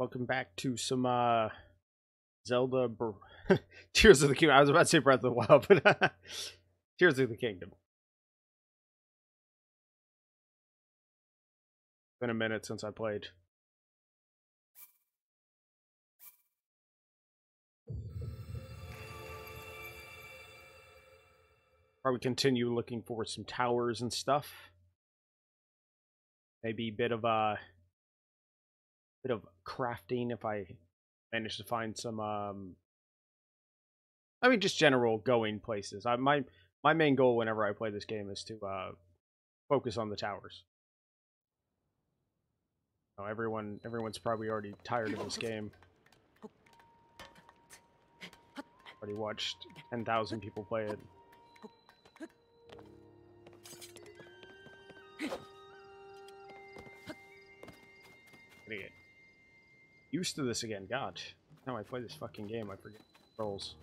Welcome back to some Zelda Tears of the Kingdom. I was about to say Breath of the Wild, but Tears of the Kingdom. It's been a minute since I played. Probably continue looking for some towers and stuff. Maybe a bit of a crafting if I manage to find some. I mean, just general going places. My main goal whenever I play this game is to focus on the towers. Oh, everyone's probably already tired of this game. Already watched 10,000 people play it. Idiot. Used to this again, God. Now I play this fucking game, I forget the controls.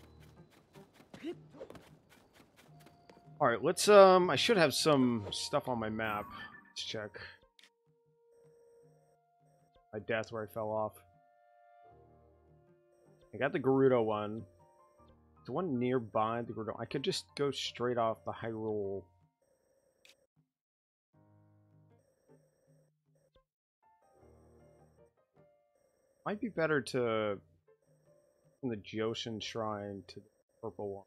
All right, let's. I should have some stuff on my map. Let's check. My death where I fell off. I got the Gerudo one. The one nearby the Gerudo. I could just go straight off the Hyrule. Might be better to from the Geoshin Shrine to the purple one.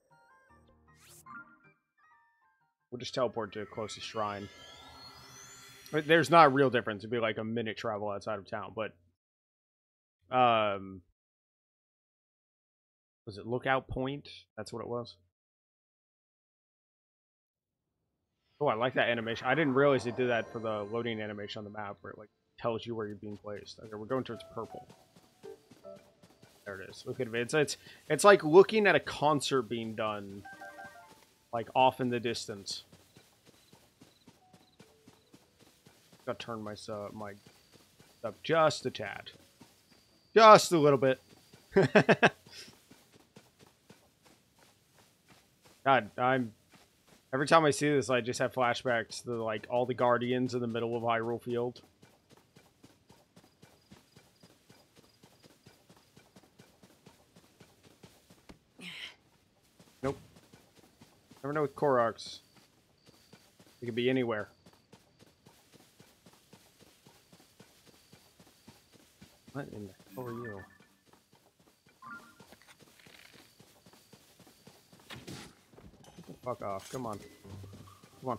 We'll just teleport to the closest shrine. But there's not a real difference. It'd be like a minute travel outside of town, but was it Lookout Point? That's what it was. Oh, I like that animation. I didn't realize it did that for the loading animation on the map where it like tells you where you're being placed. Okay, we're going towards purple. There it is. Look at it. It's like looking at a concert being done, like off in the distance. Gotta turn my up just a tad, just a little bit. God, I'm. Every time I see this, I just have flashbacks to like all the Guardians in the middle of Hyrule Field. Never know with Koroks. They could be anywhere. What in the hell are you? Get the fuck off. Come on. Come on.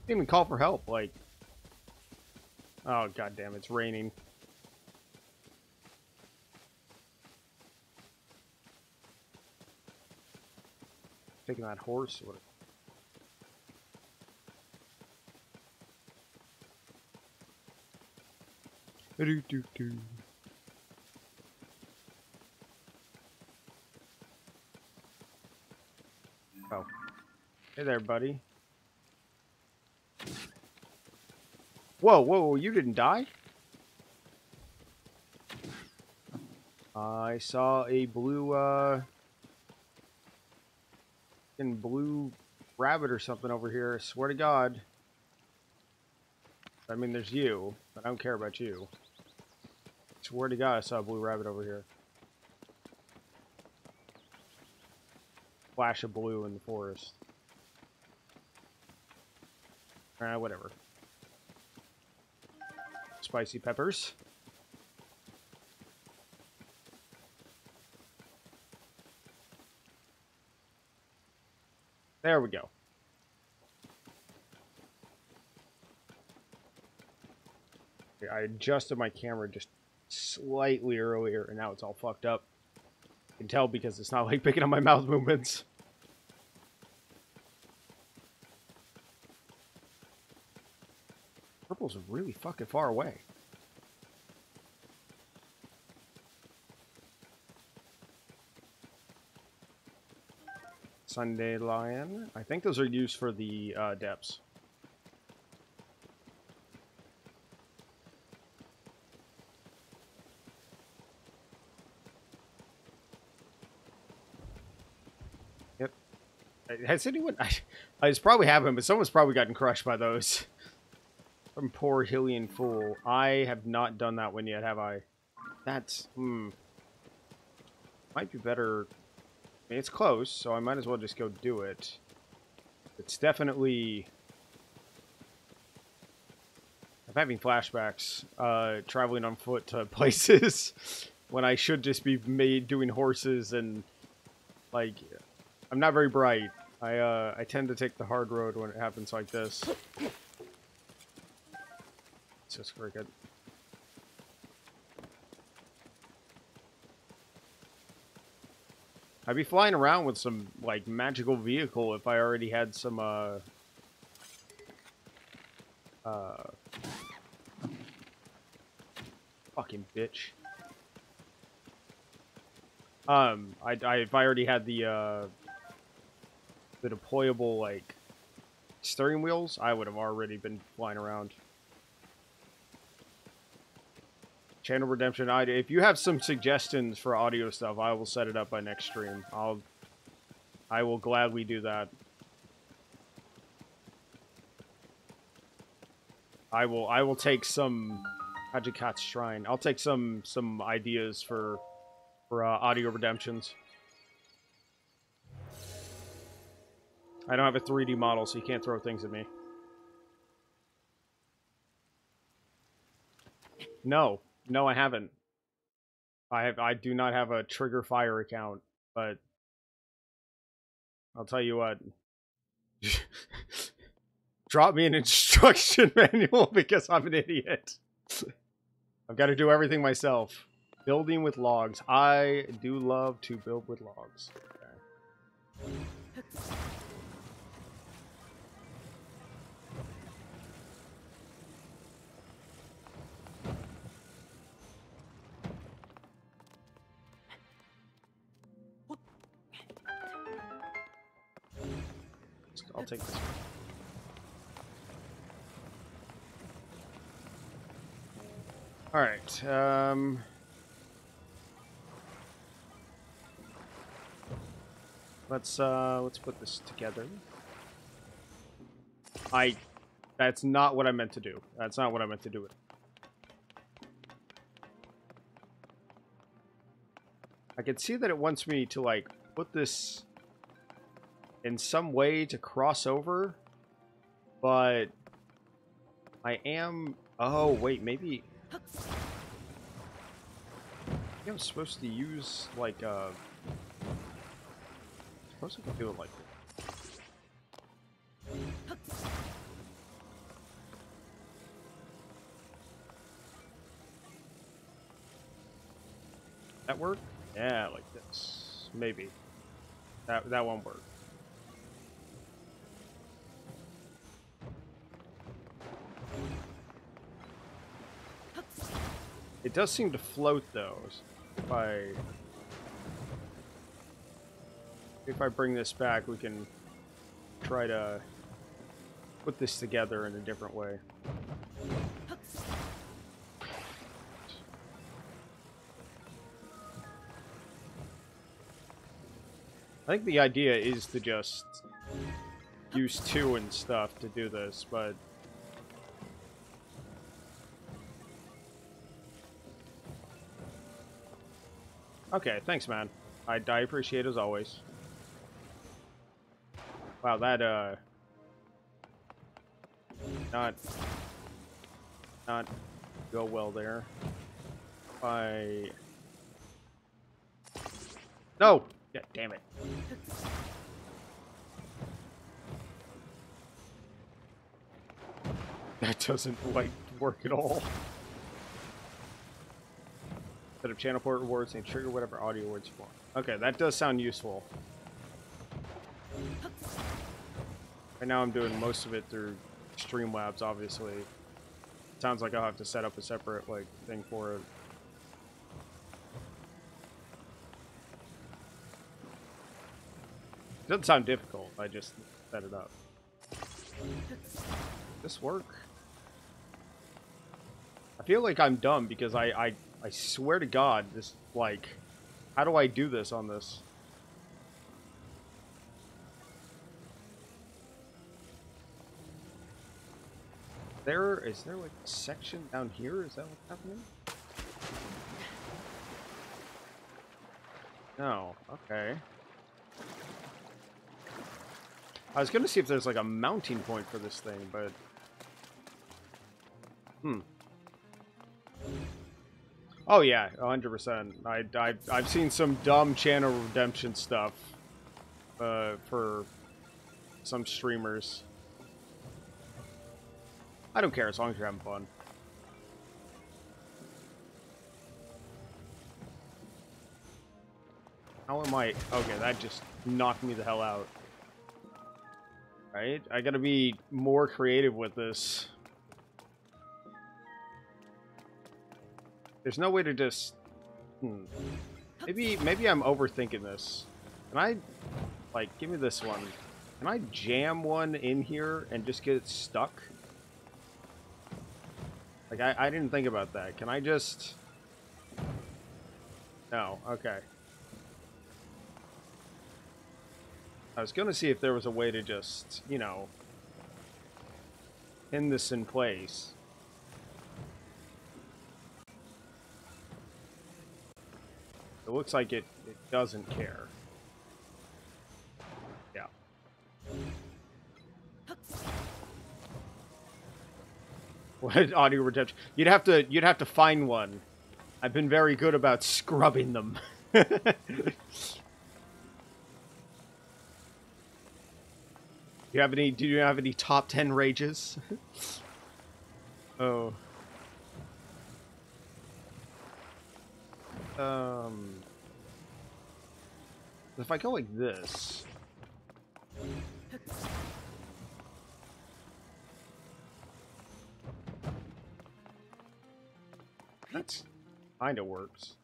Didn't even call for help, like. Oh, goddamn, it's raining. Taking that horse. What? Do, do, do. Oh. Hey there, buddy. Whoa, whoa, whoa, you didn't die? I saw a blue, blue rabbit or something over here. I swear to God. I mean, there's you, but I don't care about you. I swear to God, I saw a blue rabbit over here. Flash of blue in the forest. Whatever. Spicy peppers. There we go. I adjusted my camera just slightly earlier, and now it's all fucked up. You can tell because it's not like picking up my mouth movements. Purple's really fucking far away. Sunday Lion. I think those are used for the depths. Yep. Has anyone... It's probably happened, but someone's probably gotten crushed by those. From poor Hillian Fool. I have not done that one yet, have I? That's... Might be better... I mean, it's close, so I might as well just go do it. It's definitely... I'm having flashbacks, traveling on foot to places when I should just be doing horses and, like... I'm not very bright. I tend to take the hard road when it happens like this. It's just very good. I'd be flying around with some, like, magical vehicle if I already had some, fucking bitch. If I already had the deployable, like, steering wheels, I would have already been flying around. Channel Redemption Audio. If you have some suggestions for audio stuff, I will set it up by next stream. I will gladly do that. I will take some Hajikat's Shrine. I'll take some ideas for audio redemptions. I don't have a 3D model, so you can't throw things at me. No. No, I haven't. I do not have a Trigger Fire account, but... I'll tell you what. Drop me an instruction manual because I'm an idiot. I've got to do everything myself. Building with logs. I do love to build with logs. Okay. I'll take this one. Alright, let's put this together. That's not what I meant to do. That's not what I meant to do. I can see that it wants me to, like, put this... in some way to cross over, but I am... Oh, wait, maybe... Maybe I'm supposed to use, like, I suppose I can do it like this. That work? Yeah, like this. Maybe. That won't work. It does seem to float, though, if I bring this back, we can try to put this together in a different way. I think the idea is to just use two and stuff to do this, but... Okay, thanks, man. I appreciate it as always. Wow, that, Not go well there. No! Yeah, damn it. That doesn't, like, work at all. Set up channel port rewards and trigger whatever audio words you want. Okay, that does sound useful. Right now I'm doing most of it through Streamlabs, obviously. Sounds like I'll have to set up a separate, like, thing for it. Doesn't sound difficult, I just set it up. Does this work? I feel like I'm dumb because I swear to God, this, like, how do I do this on this? Is there like a section down here? Is that what's happening? No. Okay. I was gonna see if there's like a mounting point for this thing, but Oh yeah, 100%. I've seen some dumb channel redemption stuff for some streamers. I don't care as long as you're having fun. How am I? Okay, that just knocked me the hell out. Right? I gotta be more creative with this. There's no way to just... Maybe I'm overthinking this. Can I... Like, give me this one. Can I jam one in here and just get it stuck? Like, I didn't think about that. Can I just... No, okay. I was gonna see if there was a way to just, you know... Pin this in place. It looks like it doesn't care. Yeah. What audio redemption? You'd have to find one. I've been very good about scrubbing them. Do you have any top 10 rages? Oh. If I go like this, that kind of works.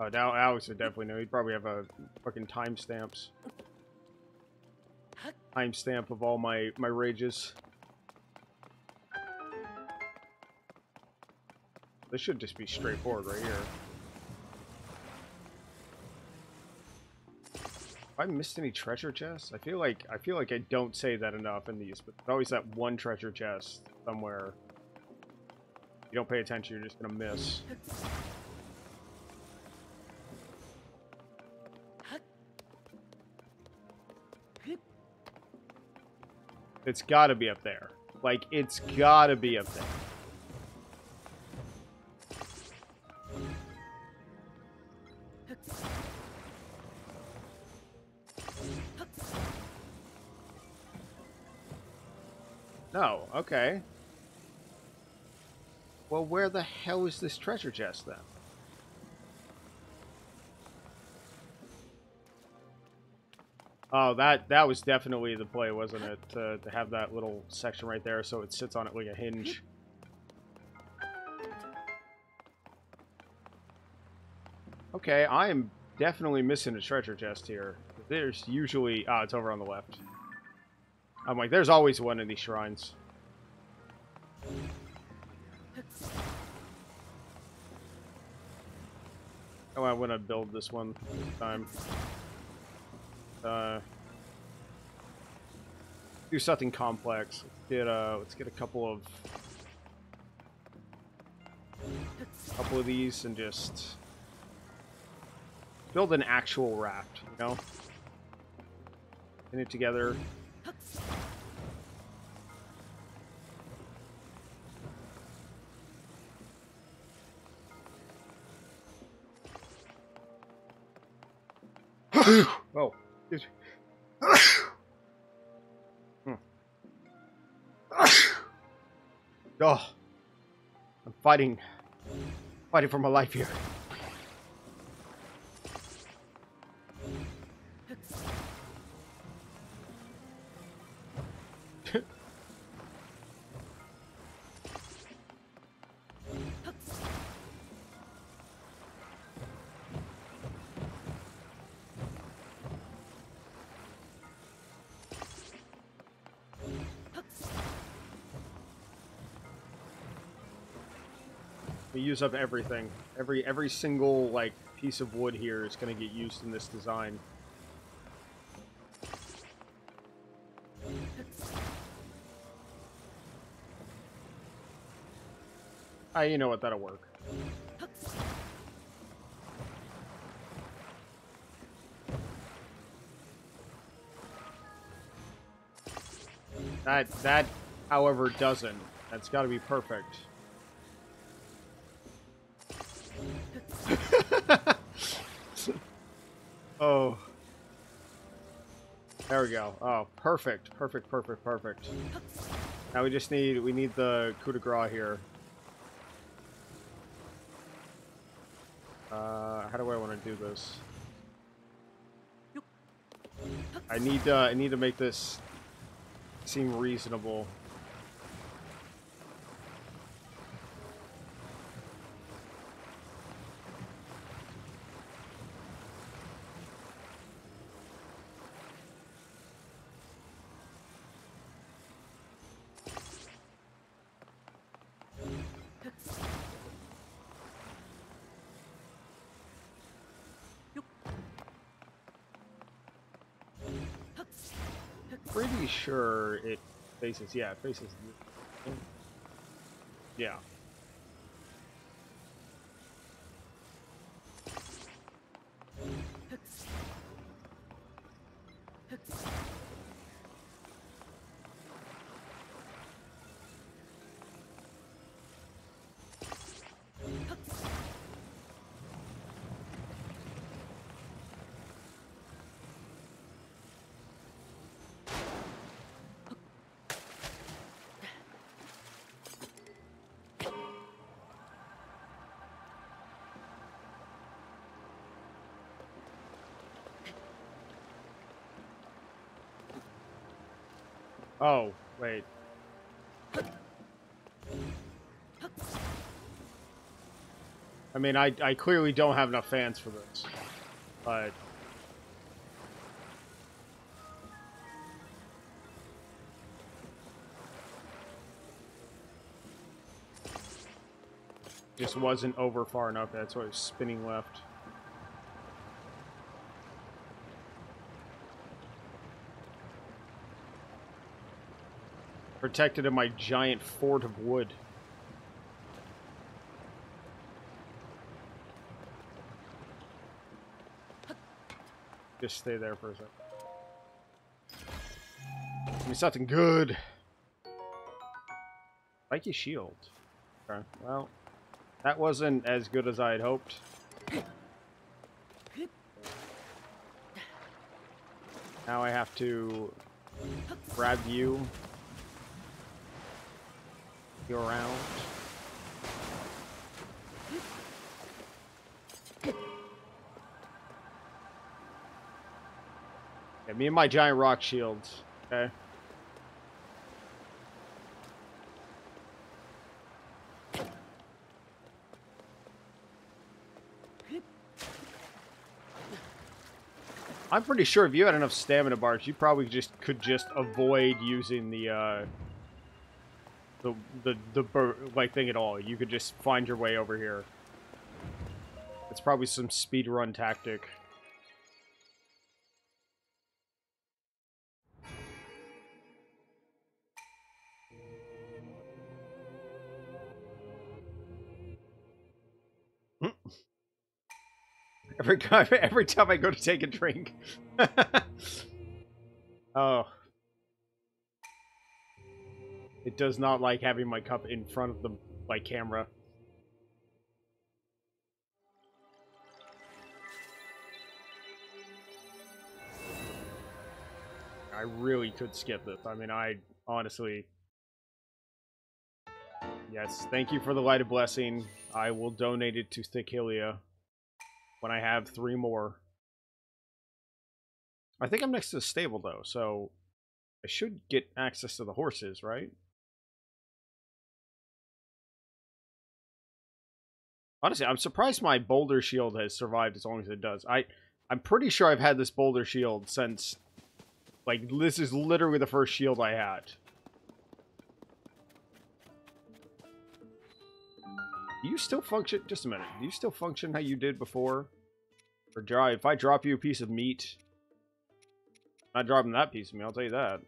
Oh, now Alex would definitely know. He'd probably have a fucking timestamps. Timestamp of all my rages. This should just be straightforward right here. Have I missed any treasure chests? I feel like I don't say that enough in these, but there's always that one treasure chest somewhere. You don't pay attention, you're just gonna miss. It's gotta be up there. Like, it's gotta be up there. No, okay. Well, where the hell is this treasure chest then? Oh, that was definitely the play, wasn't it? To have that little section right there so it sits on it like a hinge. Okay, I am definitely missing a treasure chest here. There's usually... Ah, it's over on the left. I'm like, there's always one in these shrines. Oh, I want to build this one this time. Do something complex. Let's get a couple of these and just build an actual raft. You know, pin it together. Oh, excuse me. Oh, I'm fighting for my life here. Use up everything. Every single like piece of wood here is going to get used in this design. You know what? That'll work. That however, doesn't. That's got to be perfect. Oh. There we go. Oh, perfect. Perfect, perfect, perfect. Now we just need, we need the coup de grace here. How do I want to do this? I need to make this seem reasonable. Sure, it faces, yeah, it faces, yeah. Oh, wait. I mean, I clearly don't have enough fans for this, but... just wasn't over far enough, that's why I was spinning left. Protected in my giant fort of wood. Just stay there for a second. Give me something good. Like your shield. Okay, well, that wasn't as good as I had hoped. Now I have to grab you. Go around. Yeah, me and my giant rock shields. Okay. I'm pretty sure if you had enough stamina bars, you probably just could just avoid using the like thing at all. You could just find your way over here. It's probably some speedrun tactic. Every time I go to take a drink. Oh. It does not like having my cup in front of my camera. I really could skip this. I mean, I honestly... Yes, thank you for the Light of Blessing. I will donate it to Thickilia when I have 3 more. I think I'm next to the stable, though, so... I should get access to the horses, right? Honestly, I'm surprised my boulder shield has survived as long as it does. I'm pretty sure I've had this boulder shield since... like, this is literally the first shield I had. Do you still function... just a minute. Do you still function how you did before? Or dry? If I drop you a piece of meat... I'm not dropping that piece of me, I'll tell you that.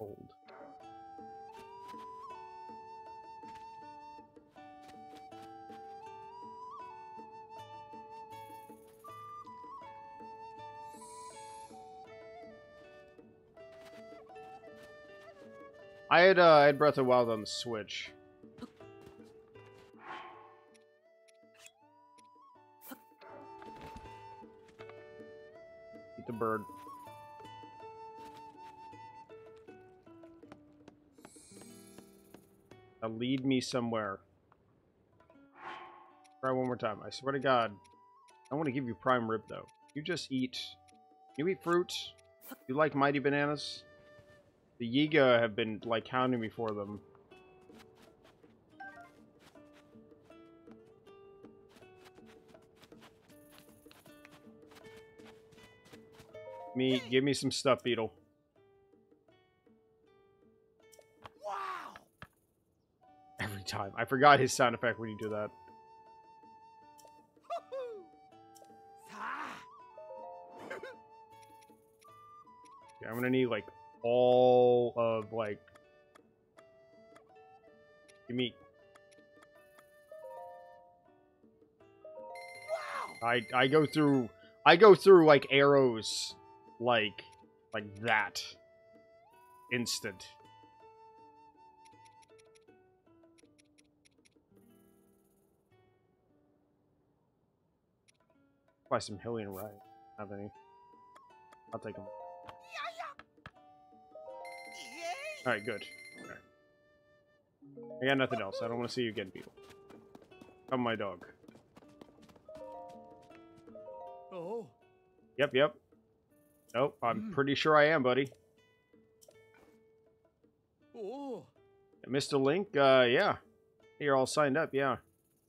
Old. I had Breath of the Wild on the Switch. Eat the bird. Now lead me somewhere. Try one more time. I swear to God, I want to give you prime rib though. You just eat. You eat fruit. You like mighty bananas. The Yiga have been like hounding me for them. Give me some stuff, Beetle. Wow! Every time. I forgot his sound effect when you do that. Okay, I'm gonna need like all of like your meat. Wow. I go through like arrows like that instant. Buy some Hillian Rye. Have any? I'll take them. Alright, good. All right. I got nothing else. I don't want to see you again, Beetle. Come, my dog. Oh. Yep, yep. Nope, I'm pretty sure I am, buddy. Oh. Mr. Link, yeah. You're all signed up, yeah.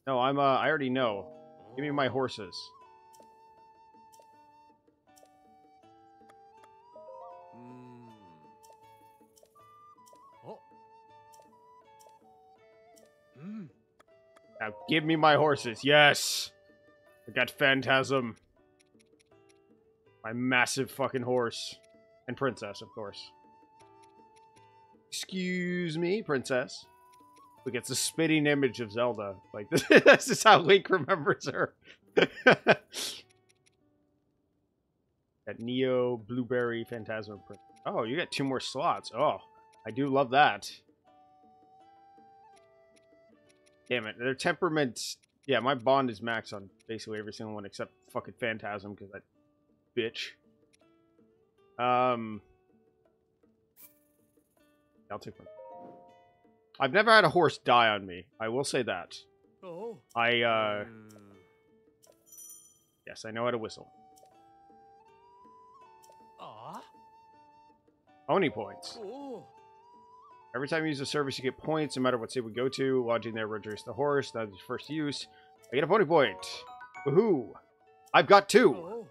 No, I already know. Give me my horses. Now give me my horses. Yes! I got Phantasm. My massive fucking horse. And Princess, of course. Excuse me, Princess. Look, it's a spitting image of Zelda. Like, this is how Link remembers her. That Neo Blueberry Phantasm Princess. Oh, you got 2 more slots. Oh, I do love that. Damn it, their temperaments. Yeah, my bond is max on basically every single one except fucking Phantasm, because that bitch. I'll take one. I've never had a horse die on me. I will say that. Oh. Yes, I know how to whistle. Ah. Oni points. Oh. Every time you use the service, you get points, no matter what state we go to. Lodging there reduces the horse. That's your first use. I get a pony point. Woohoo! I've got 2.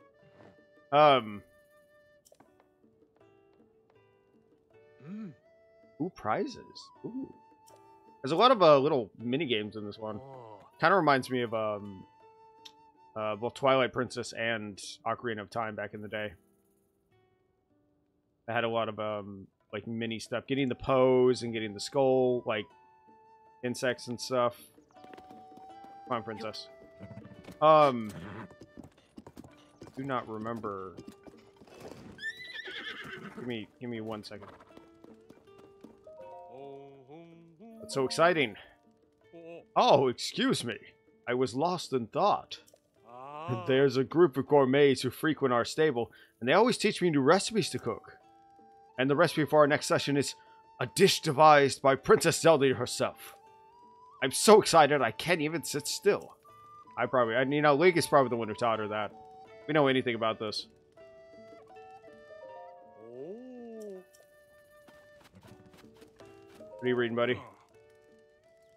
Ooh, prizes. Ooh. There's a lot of little mini games in this one. Kind of reminds me of both Twilight Princess and Ocarina of Time back in the day. I had a lot of like mini stuff, getting the pose and getting the skull, like insects and stuff. Come on, Princess. I do not remember. Give me 1 second. That's so exciting. Oh, excuse me. I was lost in thought. There's a group of gourmets who frequent our stable, and they always teach me new recipes to cook. And the recipe for our next session is a dish devised by Princess Zelda herself. I'm so excited I can't even sit still. You know, Link is probably the one who taught her that. We know anything about this. What are you reading, buddy?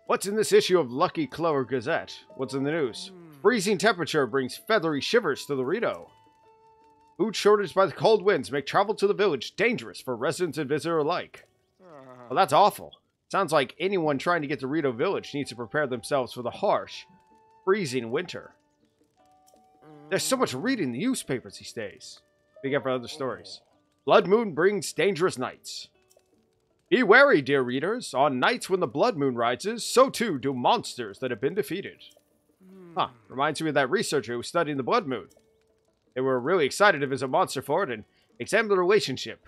What's in this issue of Lucky Clover Gazette? What's in the news? Freezing temperature brings feathery shivers to the Rito. Food shortage by the cold winds make travel to the village dangerous for residents and visitors alike. Well, that's awful. Sounds like anyone trying to get to Rito Village needs to prepare themselves for the harsh, freezing winter. There's so much reading the newspapers these days. Pick up for other stories. Blood Moon brings dangerous nights. Be wary, dear readers. On nights when the Blood Moon rises, so too do monsters that have been defeated. Huh, reminds me of that researcher who was studying the Blood Moon. They were really excited to visit Monster Fort and examine the relationship.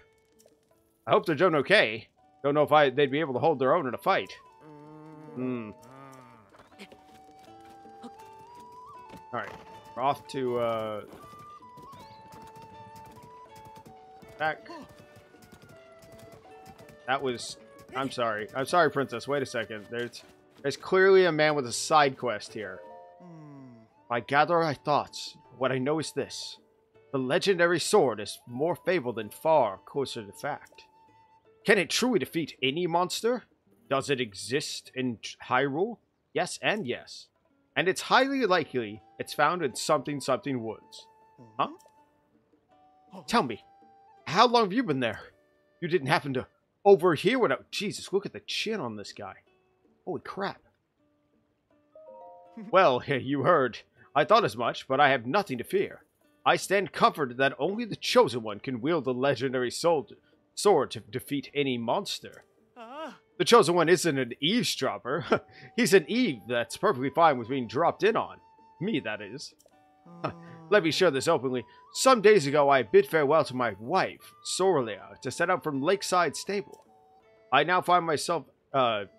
I hope they're doing okay. Don't know if they'd be able to hold their own in a fight. Hmm. Alright. We're off to, back. That was... I'm sorry. I'm sorry, Princess. Wait a second. There's clearly a man with a side quest here. I gather my thoughts. What I know is this. The legendary sword is more fabled and far closer to fact. Can it truly defeat any monster? Does it exist in Hyrule? Yes and yes. And it's highly likely it's found in something woods. Huh? Tell me, how long have you been there? You didn't happen to overhear what I... Jesus, look at the chin on this guy. Holy crap. Well, you heard. I thought as much, but I have nothing to fear. I stand comforted that only the Chosen One can wield the legendary sword to defeat any monster. The Chosen One isn't an eavesdropper. He's an Eve that's perfectly fine with being dropped in on. Me, that is. Let me share this openly. Some days ago, I bid farewell to my wife, Sorlea, to set out from Lakeside Stable. I now find myself at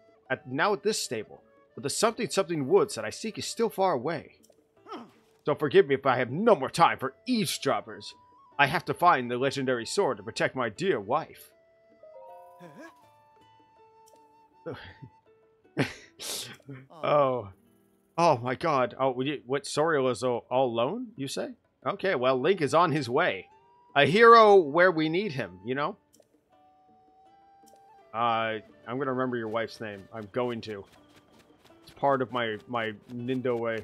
this stable, but the something woods that I seek is still far away. So forgive me if I have no more time for eavesdroppers. I have to find the legendary sword to protect my dear wife. Oh my God! Oh, what? Sorrel is all alone? You say? Okay. Well, Link is on his way. A hero where we need him. You know. I'm gonna remember your wife's name. I'm going to. It's part of my Nindo way.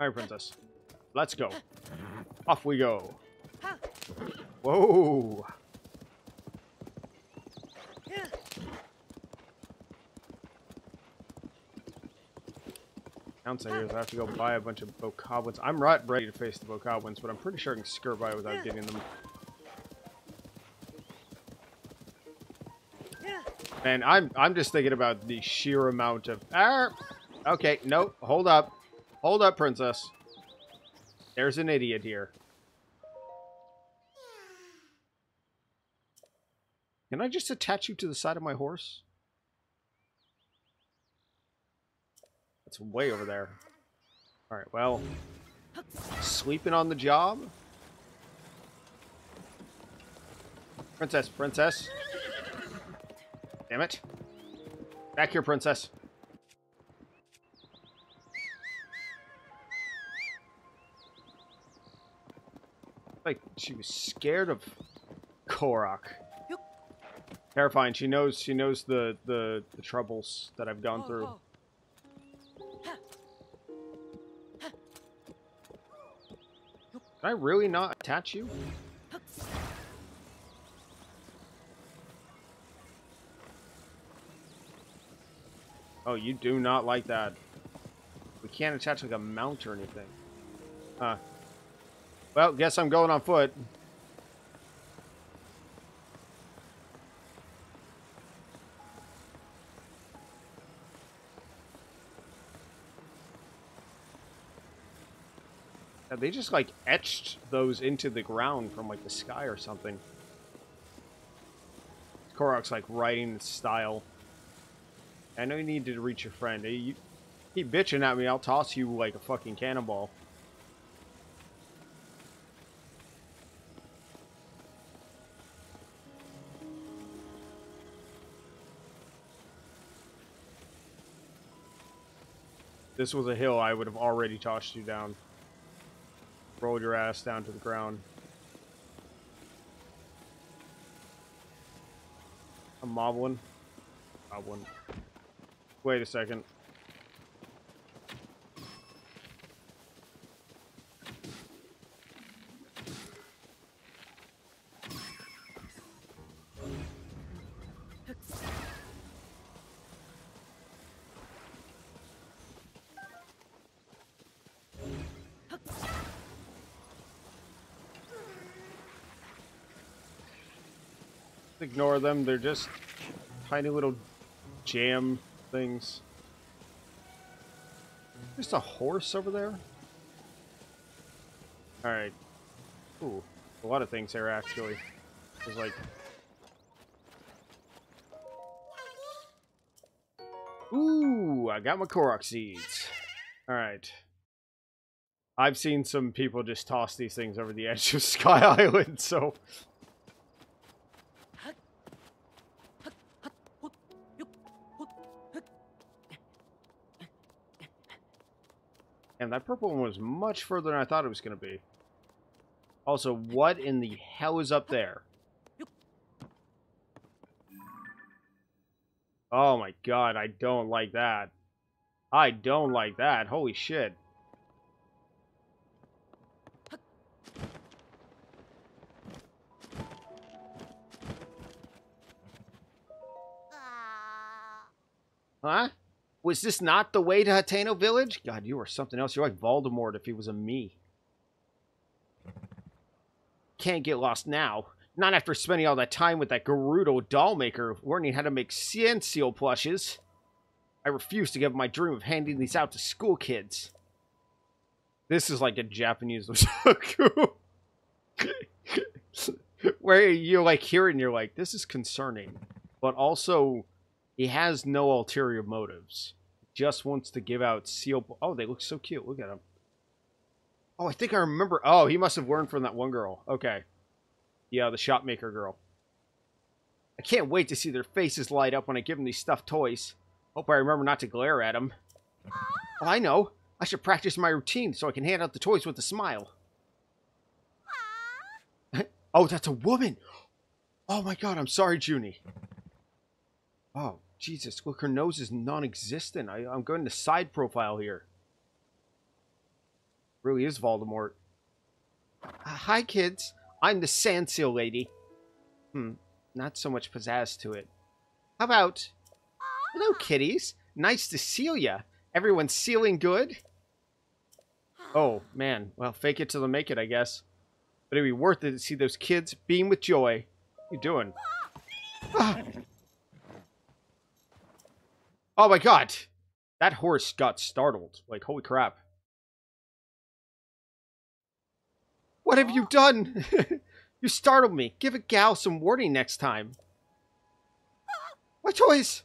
All right, Princess. Let's go. Off we go. Whoa. Downside here is I have to go buy a bunch of Bokoblins. I'm right ready to face the Bokoblins, but I'm pretty sure I can skirt by without getting them. And I'm just thinking about the sheer amount of... Okay, nope. Hold up. Hold up, Princess. There's an idiot here. Can I just attach you to the side of my horse? That's way over there. Alright, well. Sleeping on the job? Princess, Princess. Damn it. Back here, Princess. Like, she was scared of Korok. Terrifying. She knows the troubles that I've gone through. Can I really not attach you? Oh, you do not like that. We can't attach like a mount or anything. Huh. Well, guess I'm going on foot. Yeah, they just, like, etched those into the ground from, like, the sky or something. Korok's, like, riding in style. I know you need to reach your friend. You keep bitching at me, I'll toss you like a fucking cannonball. This was a hill, I would have already tossed you down. Rolled your ass down to the ground. A Moblin. Moblin. Wait a second. Ignore them, they're just tiny little jam things. Just a horse over there? Alright. Ooh, a lot of things here actually. It's like... Ooh, I got my Korok seeds. Alright. I've seen some people just toss these things over the edge of Sky Island, so... And that purple one was much further than I thought it was going to be. Also, what in the hell is up there? Oh my god, I don't like that. I don't like that. Holy shit. Huh? Was this not the way to Hateno Village? God, you are something else. You're like Voldemort if he was a me. Can't get lost now. Not after spending all that time with that Gerudo doll maker learning how to make sand seal plushes. I refuse to give up my dream of handing these out to school kids. This is like a Japanese otaku. Where you're like hearing, you're like, this is concerning. But also... He has no ulterior motives. He just wants to give out seal... Oh, they look so cute. Look at him. Oh, I think I remember... Oh, he must have learned from that one girl. Okay. Yeah, the shopmaker girl. I can't wait to see their faces light up when I give them these stuffed toys. Hope I remember not to glare at them. Well, I know. I should practice my routine so I can hand out the toys with a smile. Oh, that's a woman! Oh my god, I'm sorry, Junie. Oh, Jesus. Look, her nose is non-existent. I'm going to side profile here. Really is Voldemort. Hi, kids. I'm the sand seal lady. Not so much pizzazz to it. How about... Hello, kitties. Nice to seal ya. Everyone's sealing good? Oh, man. Well, fake it till they make it, I guess. But it'd be worth it to see those kids beam with joy. What are you doing? Ah. Oh my god! That horse got startled. Like, holy crap. What have you done? You startled me. Give a gal some warning next time. My toys!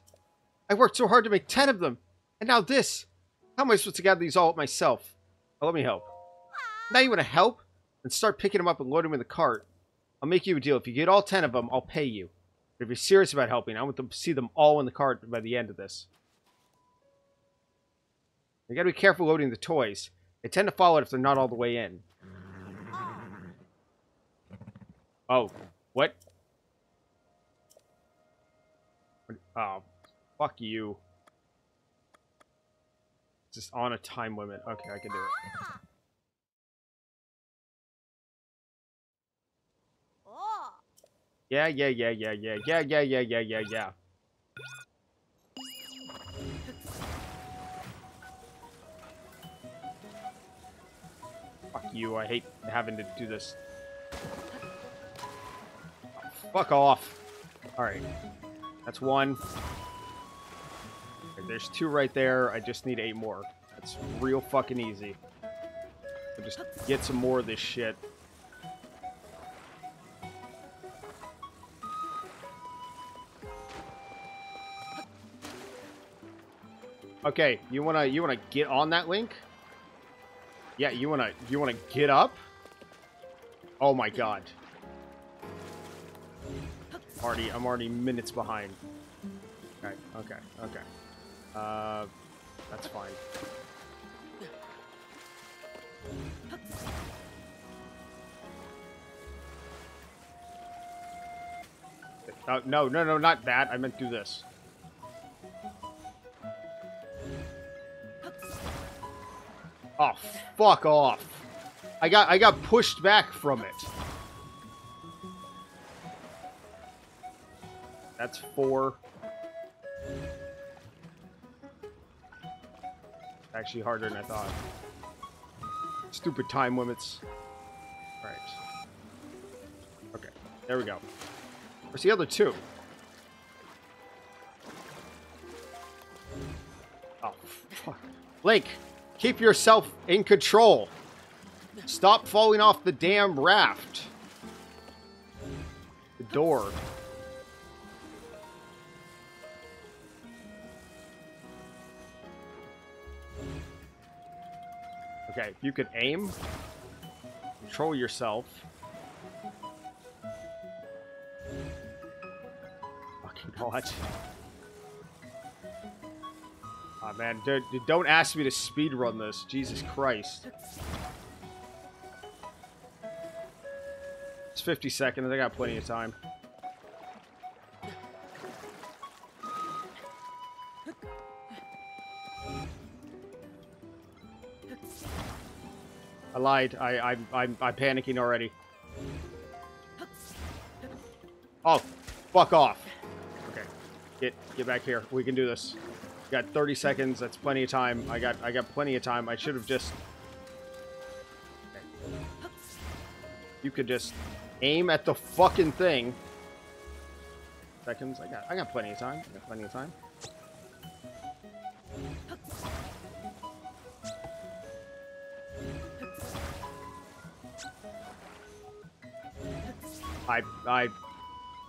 I worked so hard to make 10 of them. And now this. How am I supposed to gather these all up myself? Well, let me help. Now you want to help? Then start picking them up and load them in the cart. I'll make you a deal. If you get all 10 of them, I'll pay you. But if you're serious about helping, I want to see them all in the cart by the end of this. You gotta be careful loading the toys. They tend to fall out if they're not all the way in. Oh, what? Oh, fuck you. It's just on a time limit. Okay, I can do it. Yeah. Fuck you, I hate having to do this. Fuck off. Alright. That's one. There's two right there. I just need 8 more. That's real fucking easy. So just get some more of this shit. Okay, you wanna get on that Link? Yeah, you wanna get up? Oh my god. I'm already minutes behind. Okay. That's fine. No, not that. I meant do this. Oh, fuck off. I got pushed back from it. That's 4. Actually harder than I thought. Stupid time limits. Alright. Okay, there we go. Where's the other 2? Oh, fuck. Link! Keep yourself in control. Stop falling off the damn raft. The door. Okay, you can aim. Control yourself. Fucking god. Aw, man, dude, don't ask me to speedrun this. Jesus Christ. It's 50 seconds. I got plenty of time. I lied. I'm panicking already. Oh, fuck off. Okay, get back here. We can do this. Got 30 seconds. That's plenty of time. I got plenty of time. I should have just. Okay. You could just aim at the fucking thing. Seconds. I got plenty of time. I got plenty of time.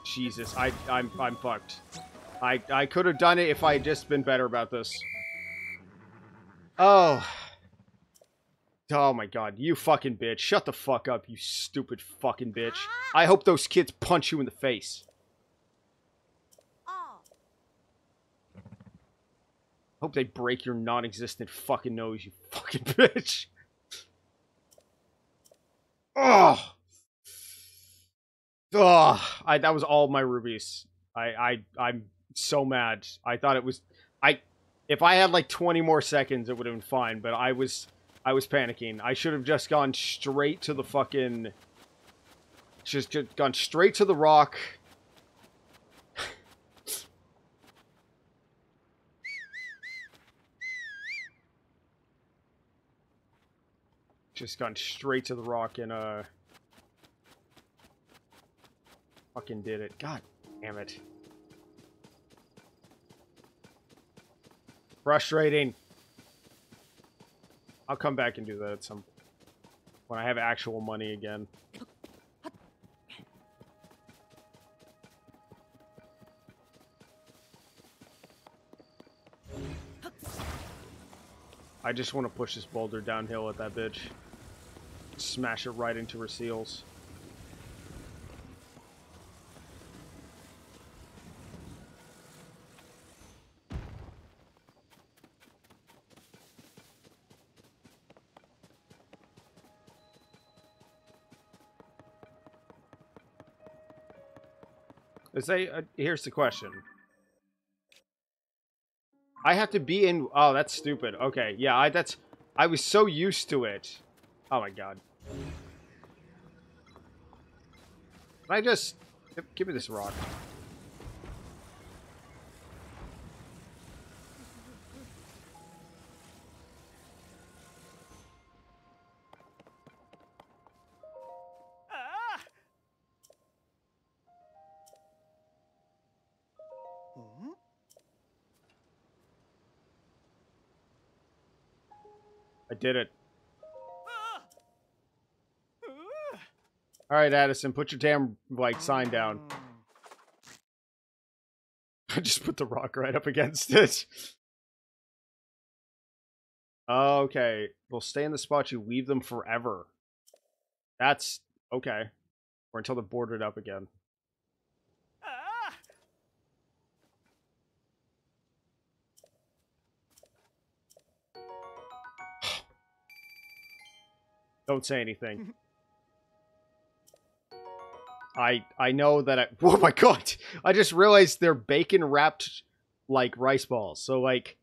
Jesus, I'm fucked. I could have done it if I had just been better about this. Oh my god, you fucking bitch. Shut the fuck up, you stupid fucking bitch. I hope those kids punch you in the face. Hope they break your non-existent fucking nose, you fucking bitch. Oh. Ugh, that was all my rubies. I'm so mad. I thought it was, if I had like 20 more seconds, it would have been fine, but I was panicking. I should have just gone straight to the fucking, just gone straight to the rock. Just gone straight to the rock and, fucking did it. God damn it. Frustrating. I'll come back and do that at some point when I have actual money again. I just want to push this boulder downhill at that bitch. Smash it right into her seals. Say, here's the question. I have to be in. Oh, that's stupid. Okay, yeah, that's. I was so used to it. Oh my god. Can I just give me this rock? Did it. All right, Addison, put your damn like sign down. I just put the rock right up against it. Okay, we'll stay in the spot you leave them forever. That's okay, or until they're boarded up again. Don't say anything. I know that oh my god! I just realized they're bacon-wrapped, like, rice balls. So, like,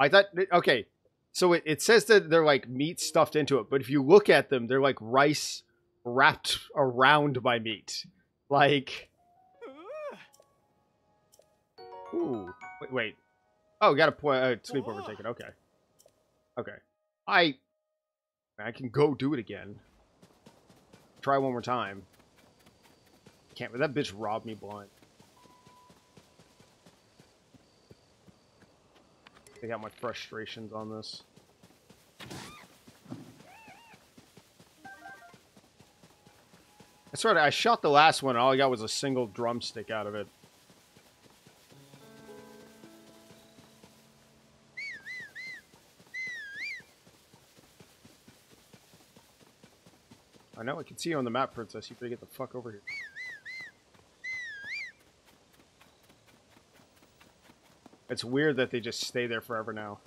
I thought, okay, so it says that they're, like, meat stuffed into it, but if you look at them, they're, like, rice wrapped around by meat. Like, ooh, wait. Oh, got a sleepover ticket, okay. Okay. I can go do it again. Try one more time. Can't. That bitch robbed me blind. They got my frustrations on this. That's sort of, I shot the last one and all I got was a single drumstick out of it. I know, I can see you on the map, Princess. You better get the fuck over here. It's weird that they just stay there forever now.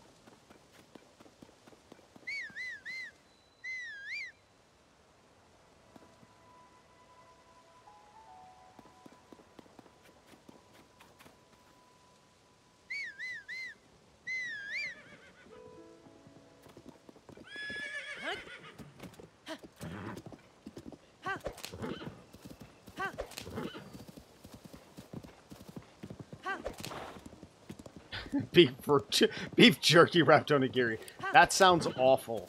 Beef jerky wrapped onigiri. That sounds awful.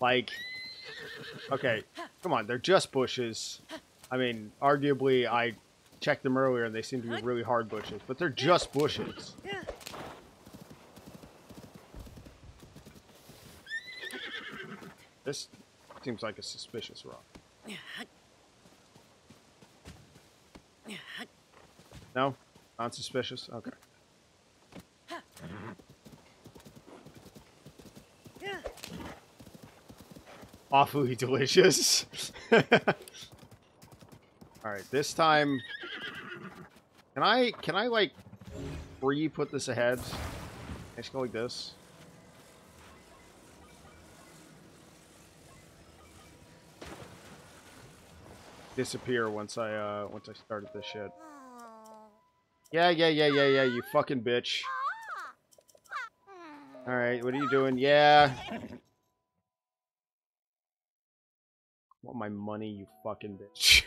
Like, okay, come on, they're just bushes. I mean, arguably, I checked them earlier and they seem to be really hard bushes, but they're just bushes. This seems like a suspicious rock. No? Not suspicious? Okay. Awfully delicious. Alright, this time can I like re-put this ahead? I just go like this. Disappear once I started this shit. Yeah, you fucking bitch. Alright, what are you doing? Yeah. I want my money, you fucking bitch.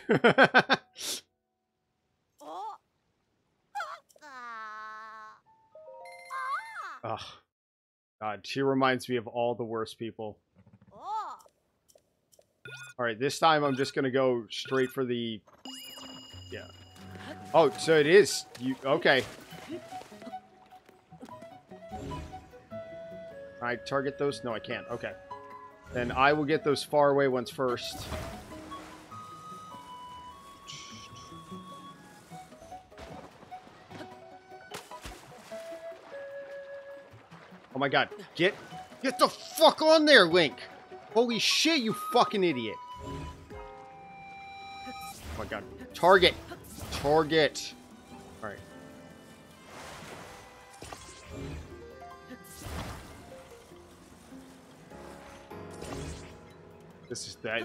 Ugh. God, she reminds me of all the worst people. Alright, this time I'm just gonna go straight for the... Yeah. Oh, so it is. You... Okay. Can I target those? No, I can't. Okay. Then I will get those faraway ones first. Oh my god. Get the fuck on there, Link! Holy shit, you fucking idiot. Oh my god. Target! Target! Alright.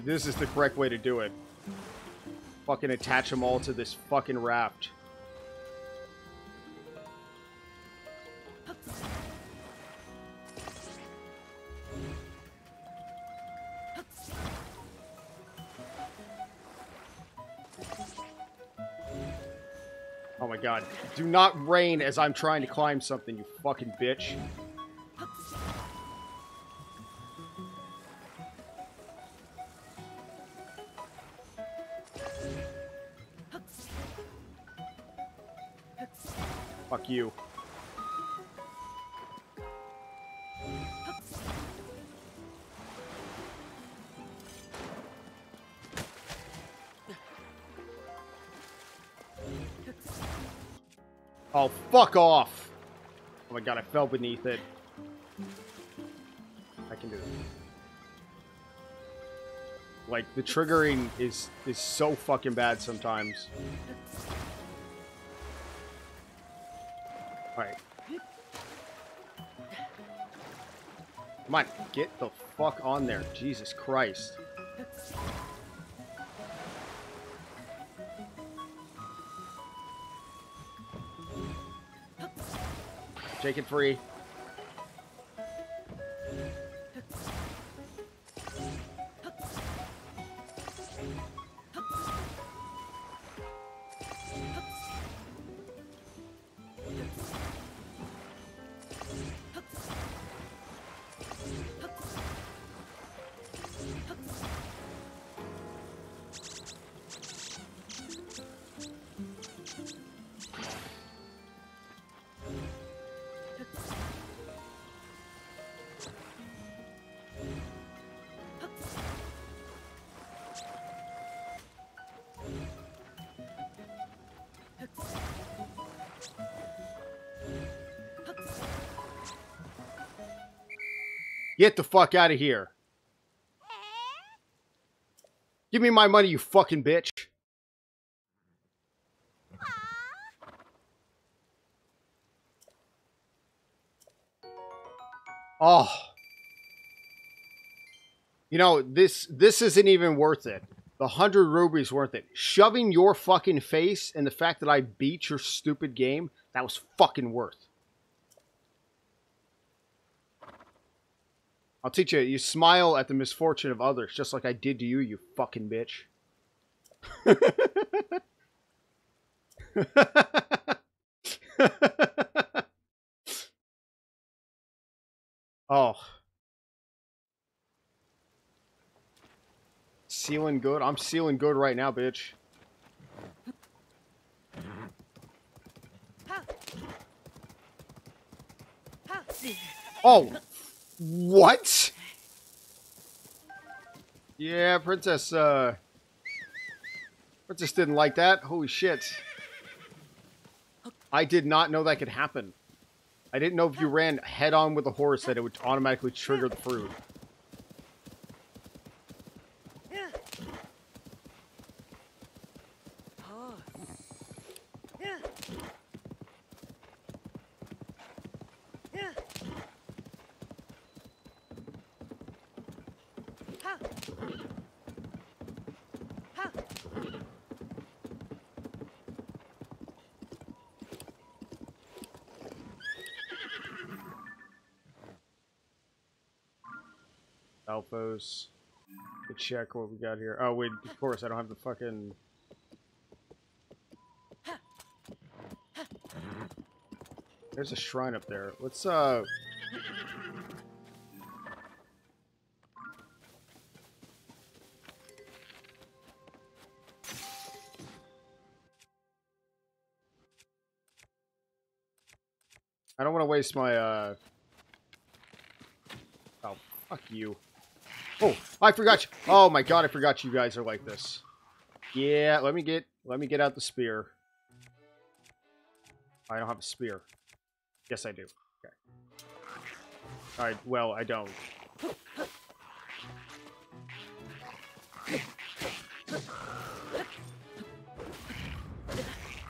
This is the correct way to do it. Fucking attach them all to this fucking raft. Oh my god. Do not rain as I'm trying to climb something, you fucking bitch. You. Oh, fuck off! Oh my god, I fell beneath it. I can do this. Like, the triggering is so fucking bad sometimes. Alright. Come on, get the fuck on there. Jesus Christ. Shake it free. Get the fuck out of here. Give me my money, you fucking bitch. Oh. You know, this isn't even worth it. The 100 rubies worth it. Shoving your fucking face and the fact that I beat your stupid game, that was fucking worth. I'll teach you, you smile at the misfortune of others, just like I did to you, you fucking bitch. Oh. Sealing good? I'm sealing good right now, bitch. Oh! What? Yeah, Princess didn't like that. Holy shit. I did not know that could happen. I didn't know if you ran head-on with a horse that it would automatically trigger the fruit. Alphos. Let's check what we got here. Oh, wait, of course, I don't have the fucking... There's a shrine up there. Let's, I don't want to waste my, Oh, fuck you. Oh, I forgot you. Oh my god, I forgot you guys are like this. Yeah, let me get out the spear. I don't have a spear. Yes, I do. Okay. All right, well, I don't.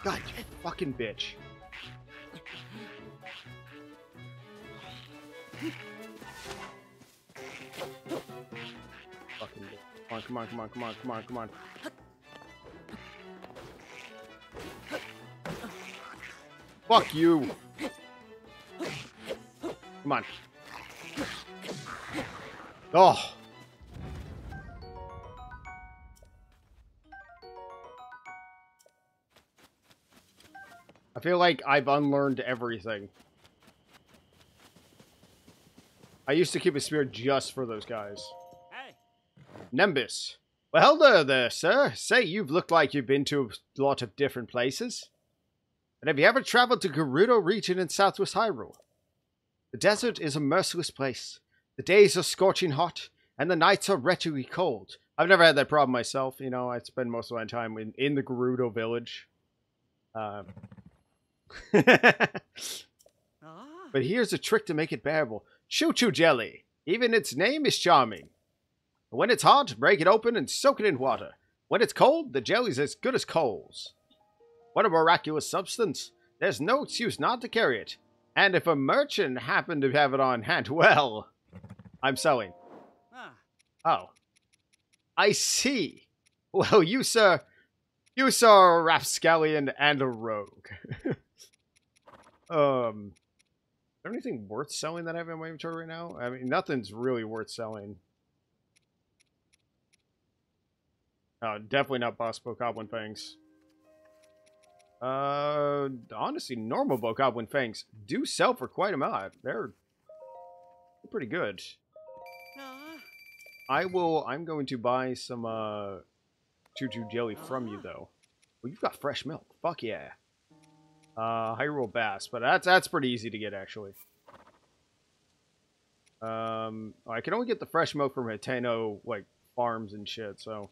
God, you fucking bitch. Come on, come on, come on, come on, come on. Fuck you. Come on. Oh. I feel like I've unlearned everything. I used to keep a spear just for those guys. Nimbus. Well, hello there, sir. Say, you've looked like you've been to a lot of different places. And have you ever traveled to Gerudo region in southwest Hyrule? The desert is a merciless place. The days are scorching hot, and the nights are wretchedly cold. I've never had that problem myself. You know, I spend most of my time in the Gerudo village. But here's a trick to make it bearable. Choo-choo jelly. Even its name is charming. When it's hot, break it open and soak it in water. When it's cold, the jelly's as good as coals. What a miraculous substance. There's no excuse not to carry it. And if a merchant happened to have it on hand, well, I'm selling. Oh. I see. Well, you, sir, you saw a rapscallion and a rogue. Is there anything worth selling that I have in my inventory right now? I mean, nothing's really worth selling. Definitely not boss Bokoblin fangs. Honestly, normal Bokoblin fangs do sell for quite a lot. They're pretty good. Aww. I'm going to buy some choo-choo jelly from you though. Well, you've got fresh milk. Fuck yeah. Hyrule bass, but that's pretty easy to get actually. I can only get the fresh milk from Hateno like farms and shit, so.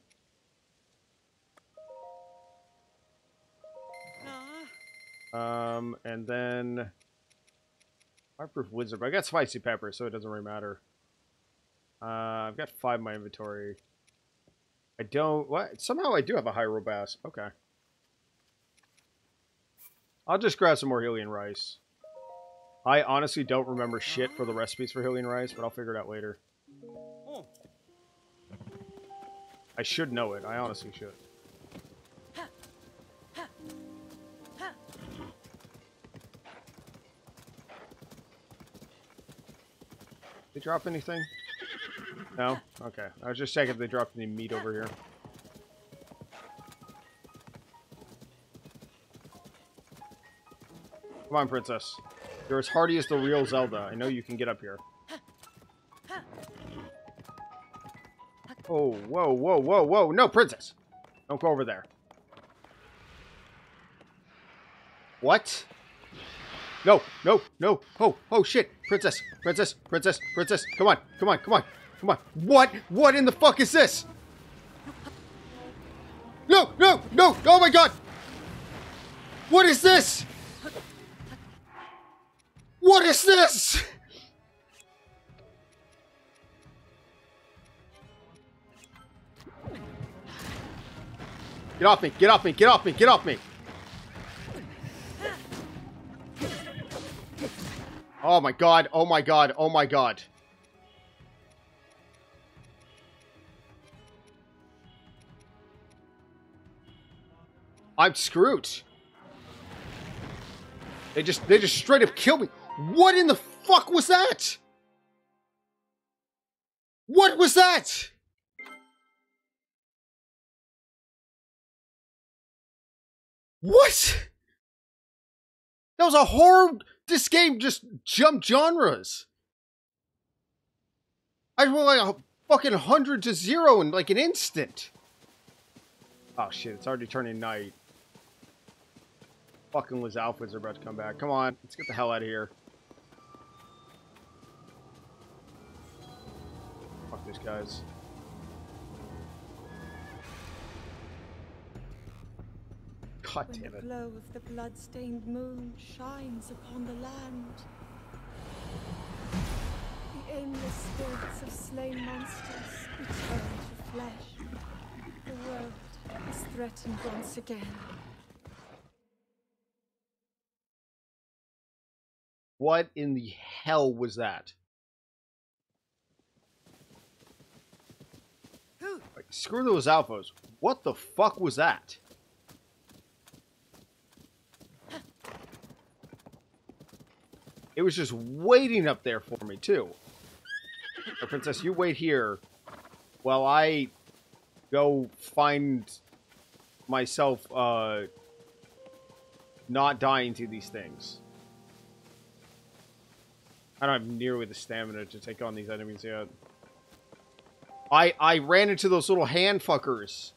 And then fireproof wizard. I got spicy pepper, so it doesn't really matter. I've got 5 in my inventory. I don't... What? Somehow I do have a Hyrule Bass. Okay. I'll just grab some more Hylian rice. I honestly don't remember shit for the recipes for Hylian rice, but I'll figure it out later. I should know it. I honestly should. Did they drop anything? No? Okay. I was just checking if they dropped any meat over here. Come on, princess. You're as hardy as the real Zelda. I know you can get up here. Oh, whoa, whoa, whoa, whoa. No, princess. Don't go over there. What? No, no, no. Oh, oh, shit. Princess, princess, princess, princess. Come on, come on, come on, come on. What? What in the fuck is this? No, no, no. Oh, my God. What is this? What is this? Get off me, get off me, get off me, get off me. Oh my God, oh my God, oh my God. I'm screwed. They just straight up killed me. What in the fuck was that? What was that? What? That was a horror... This game just jumped genres. I rolled like a fucking 100 to 0 in like an instant. Oh shit, it's already turning night. Fucking Liz Alfreds are about to come back. Come on, let's get the hell out of here. Fuck these guys. God damn it. When the glow of the blood-stained moon shines upon the land, the endless spirits of slain monsters return to flesh. The world is threatened once again. What in the hell was that? Like, screw those alphos. What the fuck was that? It was just waiting up there for me, too. So, princess, you wait here while I go find myself not dying to these things. I don't have nearly the stamina to take on these enemies yet. I ran into those little hand fuckers.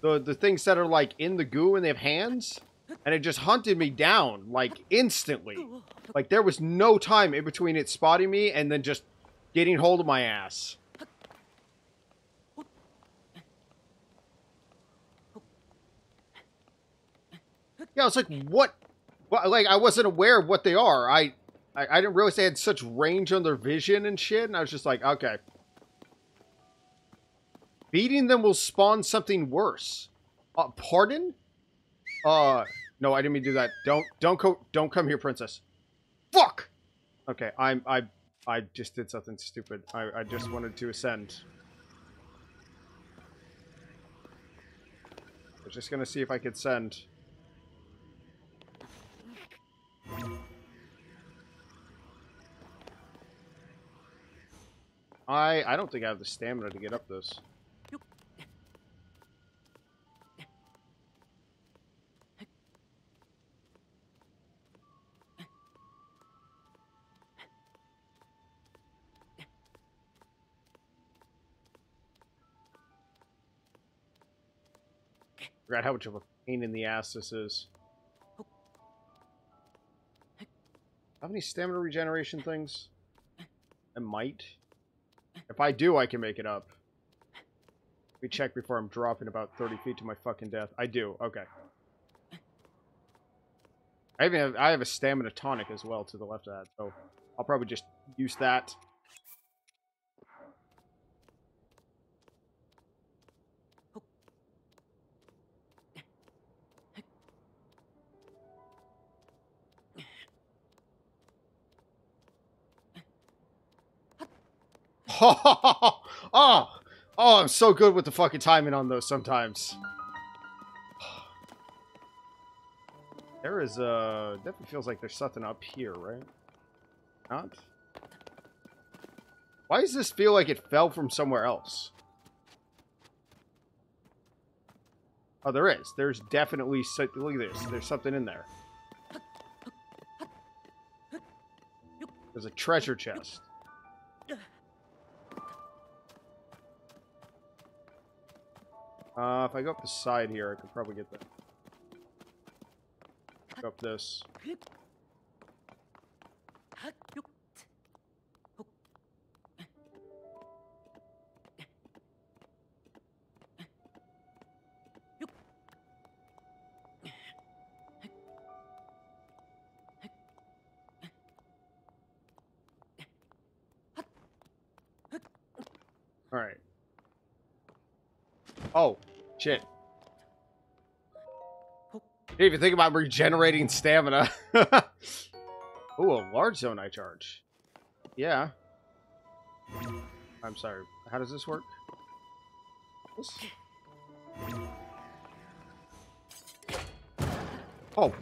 The things that are, like, in the goo and they have hands. And it just hunted me down, like, instantly. Like, there was no time in between it spotting me and then just getting hold of my ass. Yeah, I was like, what? Well, like, I wasn't aware of what they are. I didn't realize they had such range on their vision and shit. And I was just like, okay. Beating them will spawn something worse. Pardon? No, I didn't mean to do that. Don't come here, princess. Fuck! Okay, I just did something stupid. I just wanted to ascend. I was just gonna see if I could send. I don't think I have the stamina to get up this. I forgot how much of a pain in the ass this is. How many stamina regeneration things? I might. If I do, I can make it up. Let me check before I'm dropping about 30 feet to my fucking death. I do. Okay. I have a stamina tonic as well to the left of that, so I'll probably just use that. Oh, I'm so good with the fucking timing on those sometimes. There is a... Definitely feels like there's something up here, right? Not? Why does this feel like it fell from somewhere else? Oh, there is. There's definitely... Look at this. There's something in there. There's a treasure chest. If I go up the side here, I could probably get that. Up this. All right. Oh, shit. Didn't even think about regenerating stamina. Ooh, a large zonite charge. Yeah. I'm sorry. How does this work? This? Oh.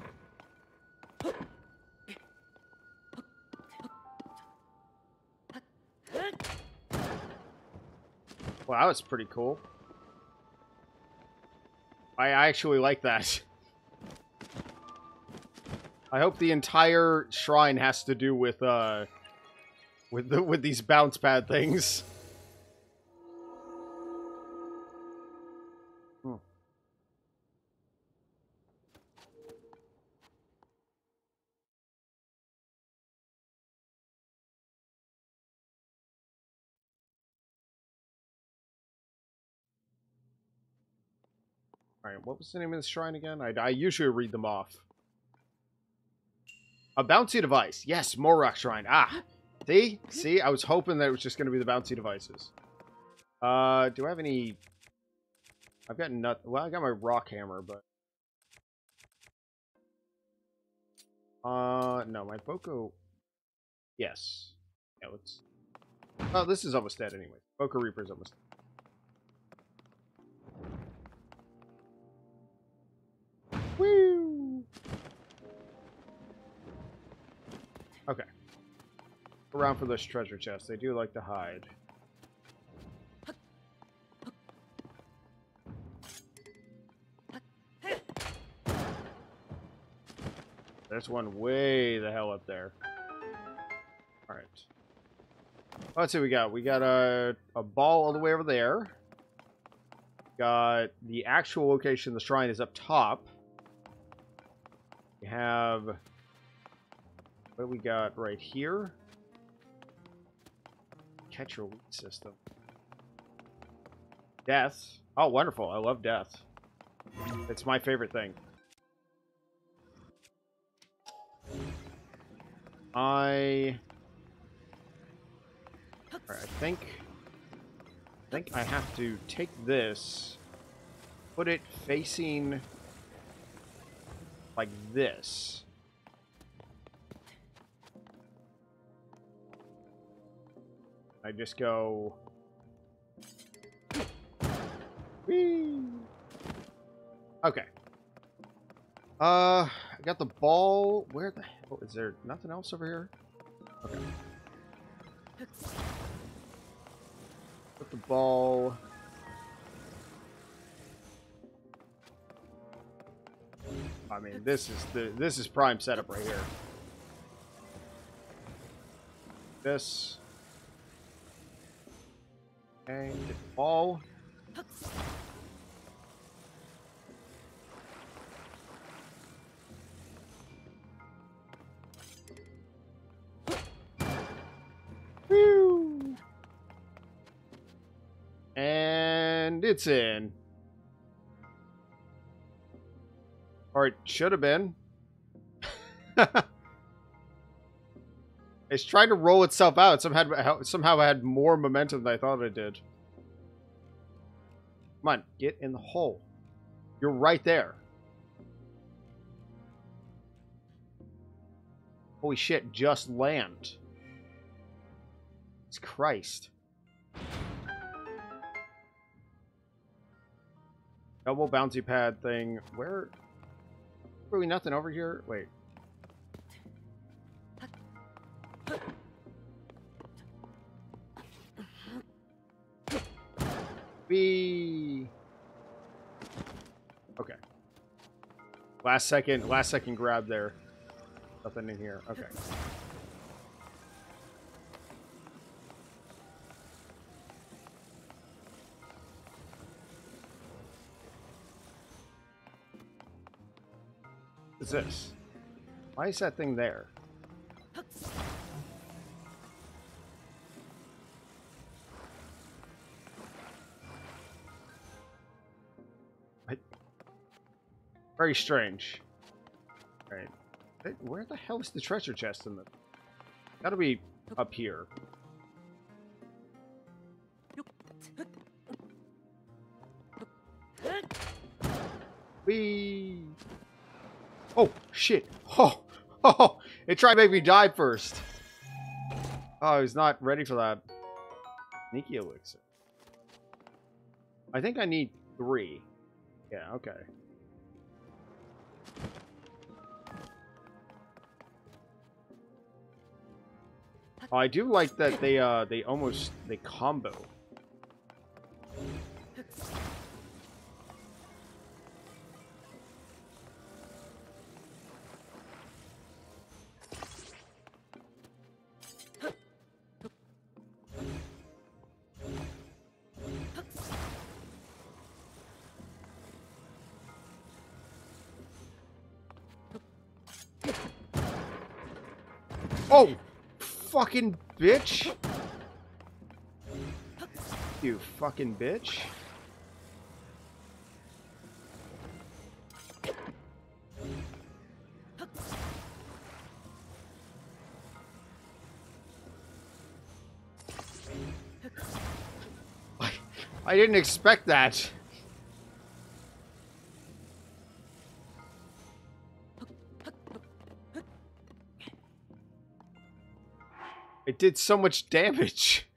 Wow, that was pretty cool. I actually like that. I hope the entire shrine has to do with these bounce pad things. Hmm. All right, what was the name of the shrine again? I usually read them off. A bouncy device. Yes, Korok Shrine. Ah. See? I was hoping that it was just going to be the bouncy devices. Do I have any... I've got nothing. Well, I got my rock hammer, but... No, my Boko... Yes. Yeah, let's... Oh, this is almost dead anyway. Boko Reaper's almost dead. Okay. Around for those treasure chests. They do like to hide. There's one way the hell up there. Alright. Let's see what we got. We got a ball all the way over there. Got the actual location of the shrine is up top. We have... What do we got right here? Catch your loot system. Death. Oh, wonderful. I love death. It's my favorite thing. Alright, I think I have to take this, put it facing like this. I just go... Whee! Okay. I got the ball. Where the hell? Is there nothing else over here? Okay. Put the ball... I mean, this is prime setup right here. This... And get the ball. Whew. And it's in. Or it should have been. It's trying to roll itself out. Somehow I had more momentum than I thought I did. Come on, get in the hole. You're right there. Holy shit, just land. It's Christ. Double bouncy pad thing. Where? Really nothing over here? Wait. B. Okay. Last second grab there. Nothing in here. Okay. What's this? Why is that thing there? Very strange. All right. Where the hell is the treasure chest in the... Gotta be up here. Whee! Oh, shit. Oh, oh, it tried to make me die first. Oh, I was not ready for that. Sneaky elixir. I think I need 3. Yeah, okay. Oh, I do like that they combo. Oh! Fucking bitch! You fucking bitch! I didn't expect that. It did so much damage.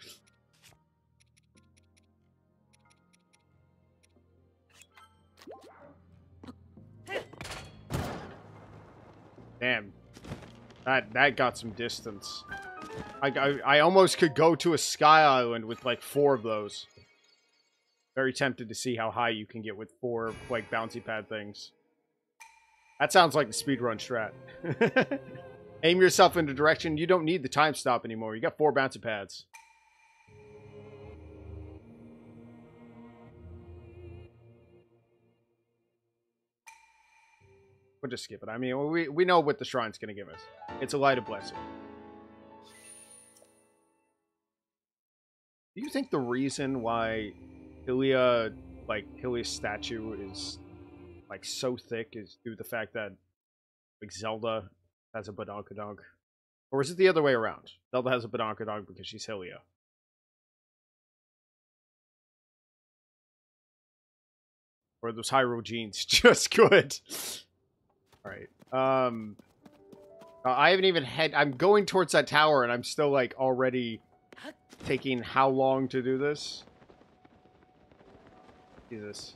Damn, that got some distance. I almost could go to a Sky Island with like 4 of those. Very tempted to see how high you can get with 4 like bouncy pad things. That sounds like the speedrun strat. Aim yourself in the direction. You don't need the time stop anymore. You got 4 bouncy pads. We'll just skip it. I mean, we know what the shrine's going to give us. It's a light of blessing. Do you think the reason why Hylia's statue is, like, so thick is due to the fact that, like, Zelda has a badonkadonk? Or is it the other way around? Zelda has a badonkadonk because she's Hylia. Or those Hyrule jeans just good. Alright. I haven't even had... I'm going towards that tower and I'm still, like, already taking how long to do this? Jesus.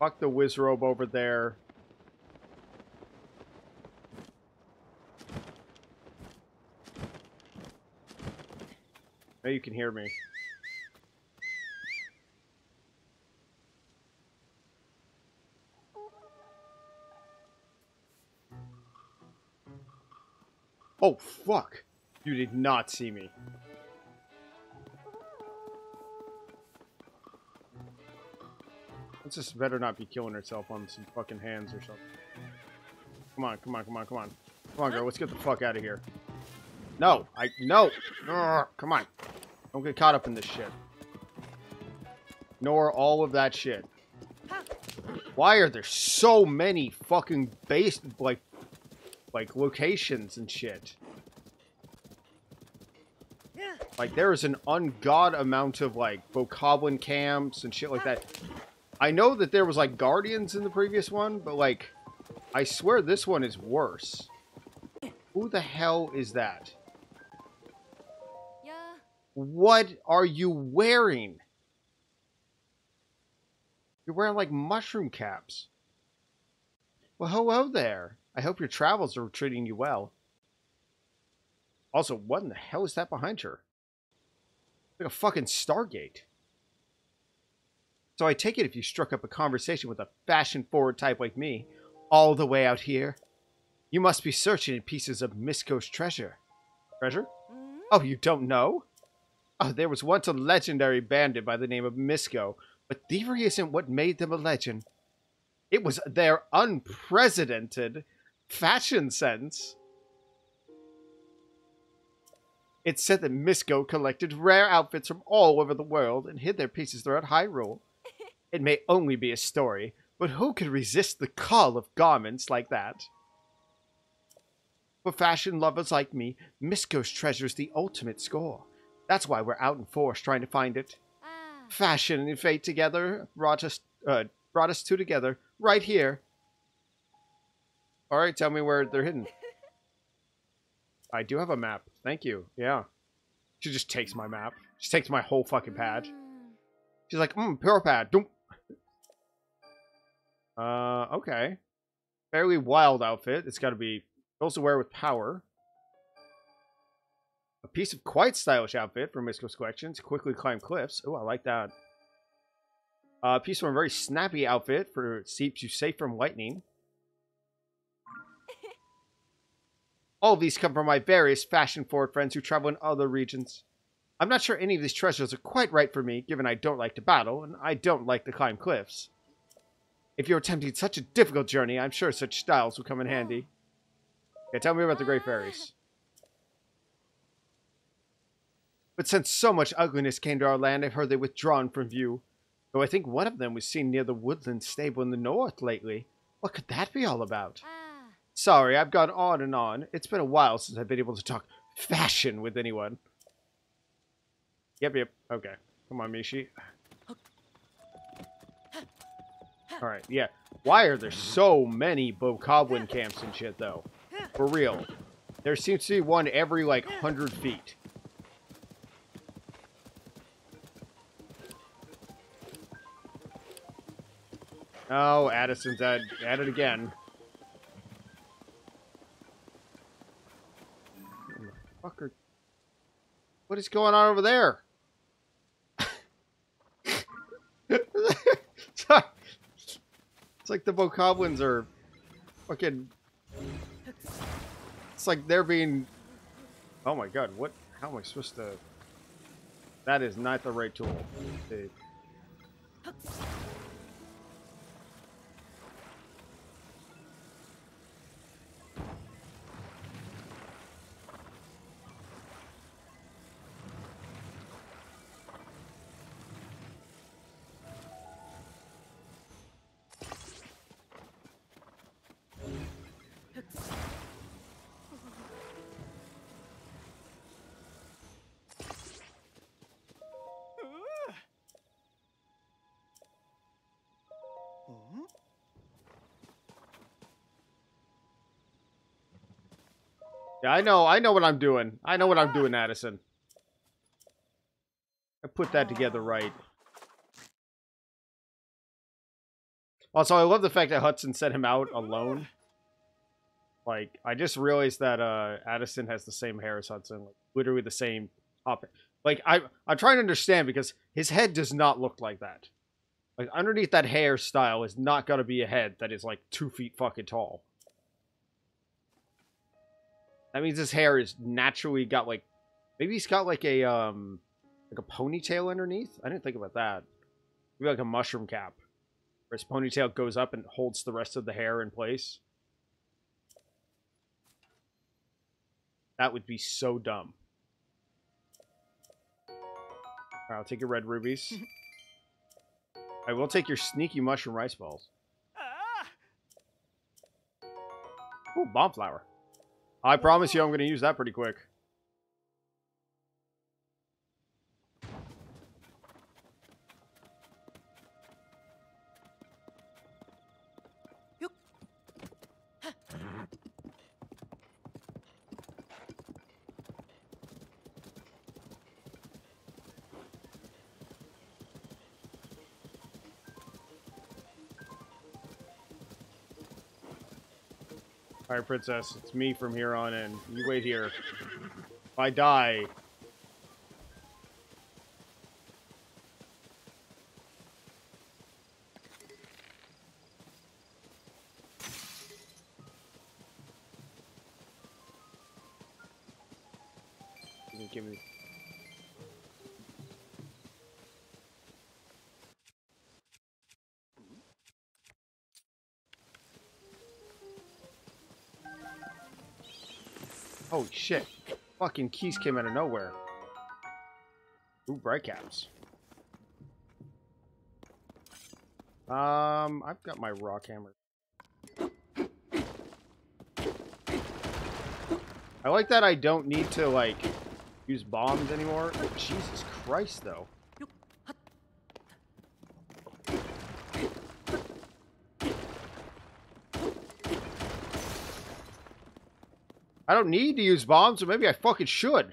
Fuck the wizrobe over there. Now you can hear me. Oh, fuck. You did not see me. Let's just better not be killing herself on some fucking hands or something. Come on, come on, come on, come on. Come on, girl. Let's get the fuck out of here. No, no. Come on. Don't get caught up in this shit. Ignore all of that shit. Why are there so many fucking base like locations and shit? Yeah. Like there is an ungod amount of like Bokoblin camps and shit like that. I know that there was like Guardians in the previous one, but like I swear this one is worse. Who the hell is that? What are you wearing? You're wearing like mushroom caps. Well, hello there. I hope your travels are treating you well. Also, what in the hell is that behind her? Like a fucking Stargate. So I take it if you struck up a conversation with a fashion-forward type like me, all the way out here, you must be searching in pieces of Misko's treasure. Treasure? Oh, you don't know? Oh, there was once a legendary bandit by the name of Misko, but thievery isn't what made them a legend. It was their unprecedented fashion sense. It's said that Misko collected rare outfits from all over the world and hid their pieces throughout Hyrule. It may only be a story, but who could resist the call of garments like that? For fashion lovers like me, Misko's treasure is the ultimate score. That's why we're out in force trying to find it. Fashion and fate together brought us two together right here. All right, tell me where they're hidden. I do have a map. Thank you. Yeah. She just takes my map. She takes my whole fucking pad. She's like, Purah Pad. Okay. Fairly wild outfit. It's got to be also wear with power. A piece of quite stylish outfit from Misko's collection to quickly climb cliffs. Oh, I like that. A piece from a very snappy outfit for keeps you safe from lightning. All of these come from my various fashion-forward friends who travel in other regions. I'm not sure any of these treasures are quite right for me, given I don't like to battle, and I don't like to climb cliffs. If you're attempting such a difficult journey, I'm sure such styles will come in handy. Yeah, tell me about the Great Fairies. But since so much ugliness came to our land, I've heard they withdrawn from view. Though I think one of them was seen near the Woodland Stable in the north lately. What could that be all about? Sorry, I've gone on and on. It's been a while since I've been able to talk fashion with anyone. Yep. Okay. Come on, Mishi. Alright, yeah. Why are there so many Bokoblin camps and shit, though? For real. There seems to be one every, like, 100 feet. Oh, Addison's at it again. Fucker. What is going on over there? It's like the Bokoblins are fucking... It's like they're being... Oh my god, what? How am I supposed to... That is not the right tool. Dude. Yeah, I know what I'm doing. I know what I'm doing, Addison. I put that together right. Also, I love the fact that Hudson sent him out alone. Like, I just realized that Addison has the same hair as Hudson. Like, literally the same topic. Like, I'm trying to understand because his head does not look like that. Like, underneath that hairstyle is not going to be a head that is, like, 2 feet fucking tall. That means his hair is naturally got, like... Maybe he's got, like a ponytail underneath? I didn't think about that. Maybe, like, a mushroom cap. Where his ponytail goes up and holds the rest of the hair in place. That would be so dumb. Alright, I'll take your red rubies. I will take your sneaky mushroom rice balls. Ooh, bonflower. I promise you I'm going to use that pretty quick. Pirate Princess, it's me from here on in. You wait here. If I die... Give me. Oh shit! Fucking keys came out of nowhere. Ooh, bright caps. I've got my rock hammer. I like that I don't need to like. Use bombs anymore? Oh, Jesus Christ, though. I don't need to use bombs, so maybe I fucking should.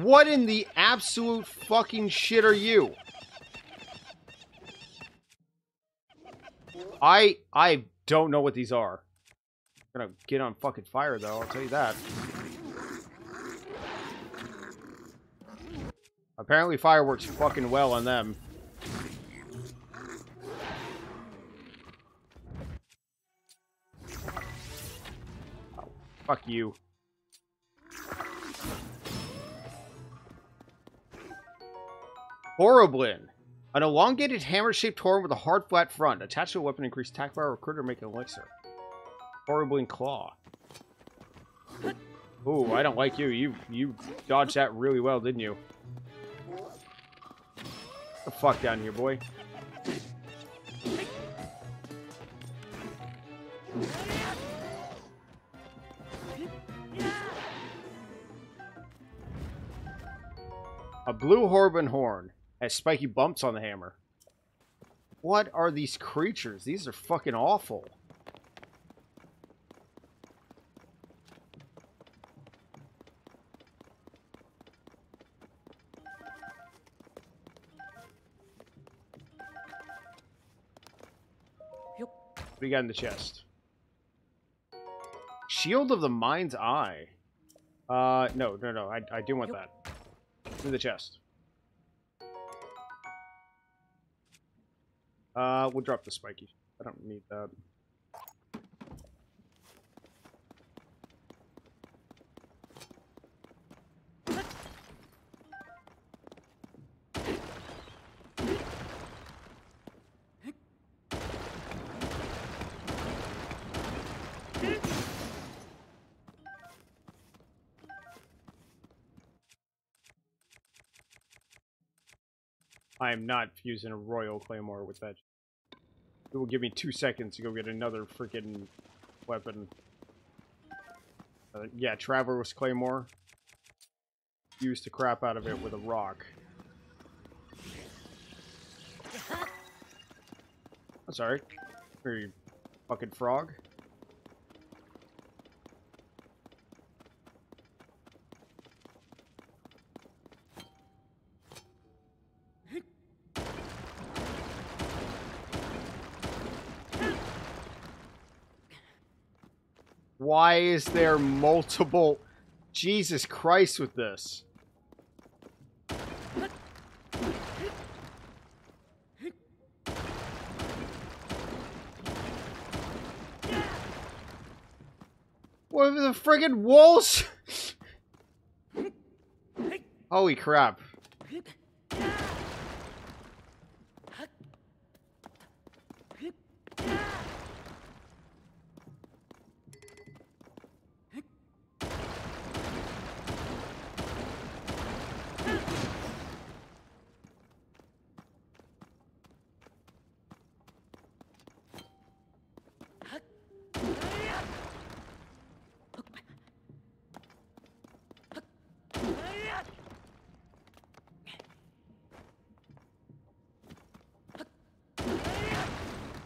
What in the absolute fucking shit are you? I don't know what these are. I'm gonna get on fucking fire though, I'll tell you that. Apparently fire works fucking well on them. Oh, fuck you. Horriblin. An elongated hammer-shaped horn with a hard, flat front. Attached to a weapon, increased attack power, recruiter, make an elixir. Horriblin claw. Ooh, I don't like you. You dodged that really well, didn't you? Get the fuck down here, boy. A blue Horriblin horn. Has spiky bumps on the hammer. What are these creatures? These are fucking awful. Yep. What do you got in the chest? Shield of the Mind's Eye. No. I do want that. What's in the chest? We'll drop the spiky. I don't need that. I am not fusing a royal claymore with that. It will give me 2 seconds to go get another freaking weapon. Yeah, Traveler's Claymore. Use the crap out of it with a rock. That's alright. Are you fucking frog? Why is there multiple... Jesus Christ with this. What are the friggin' walls? Holy crap.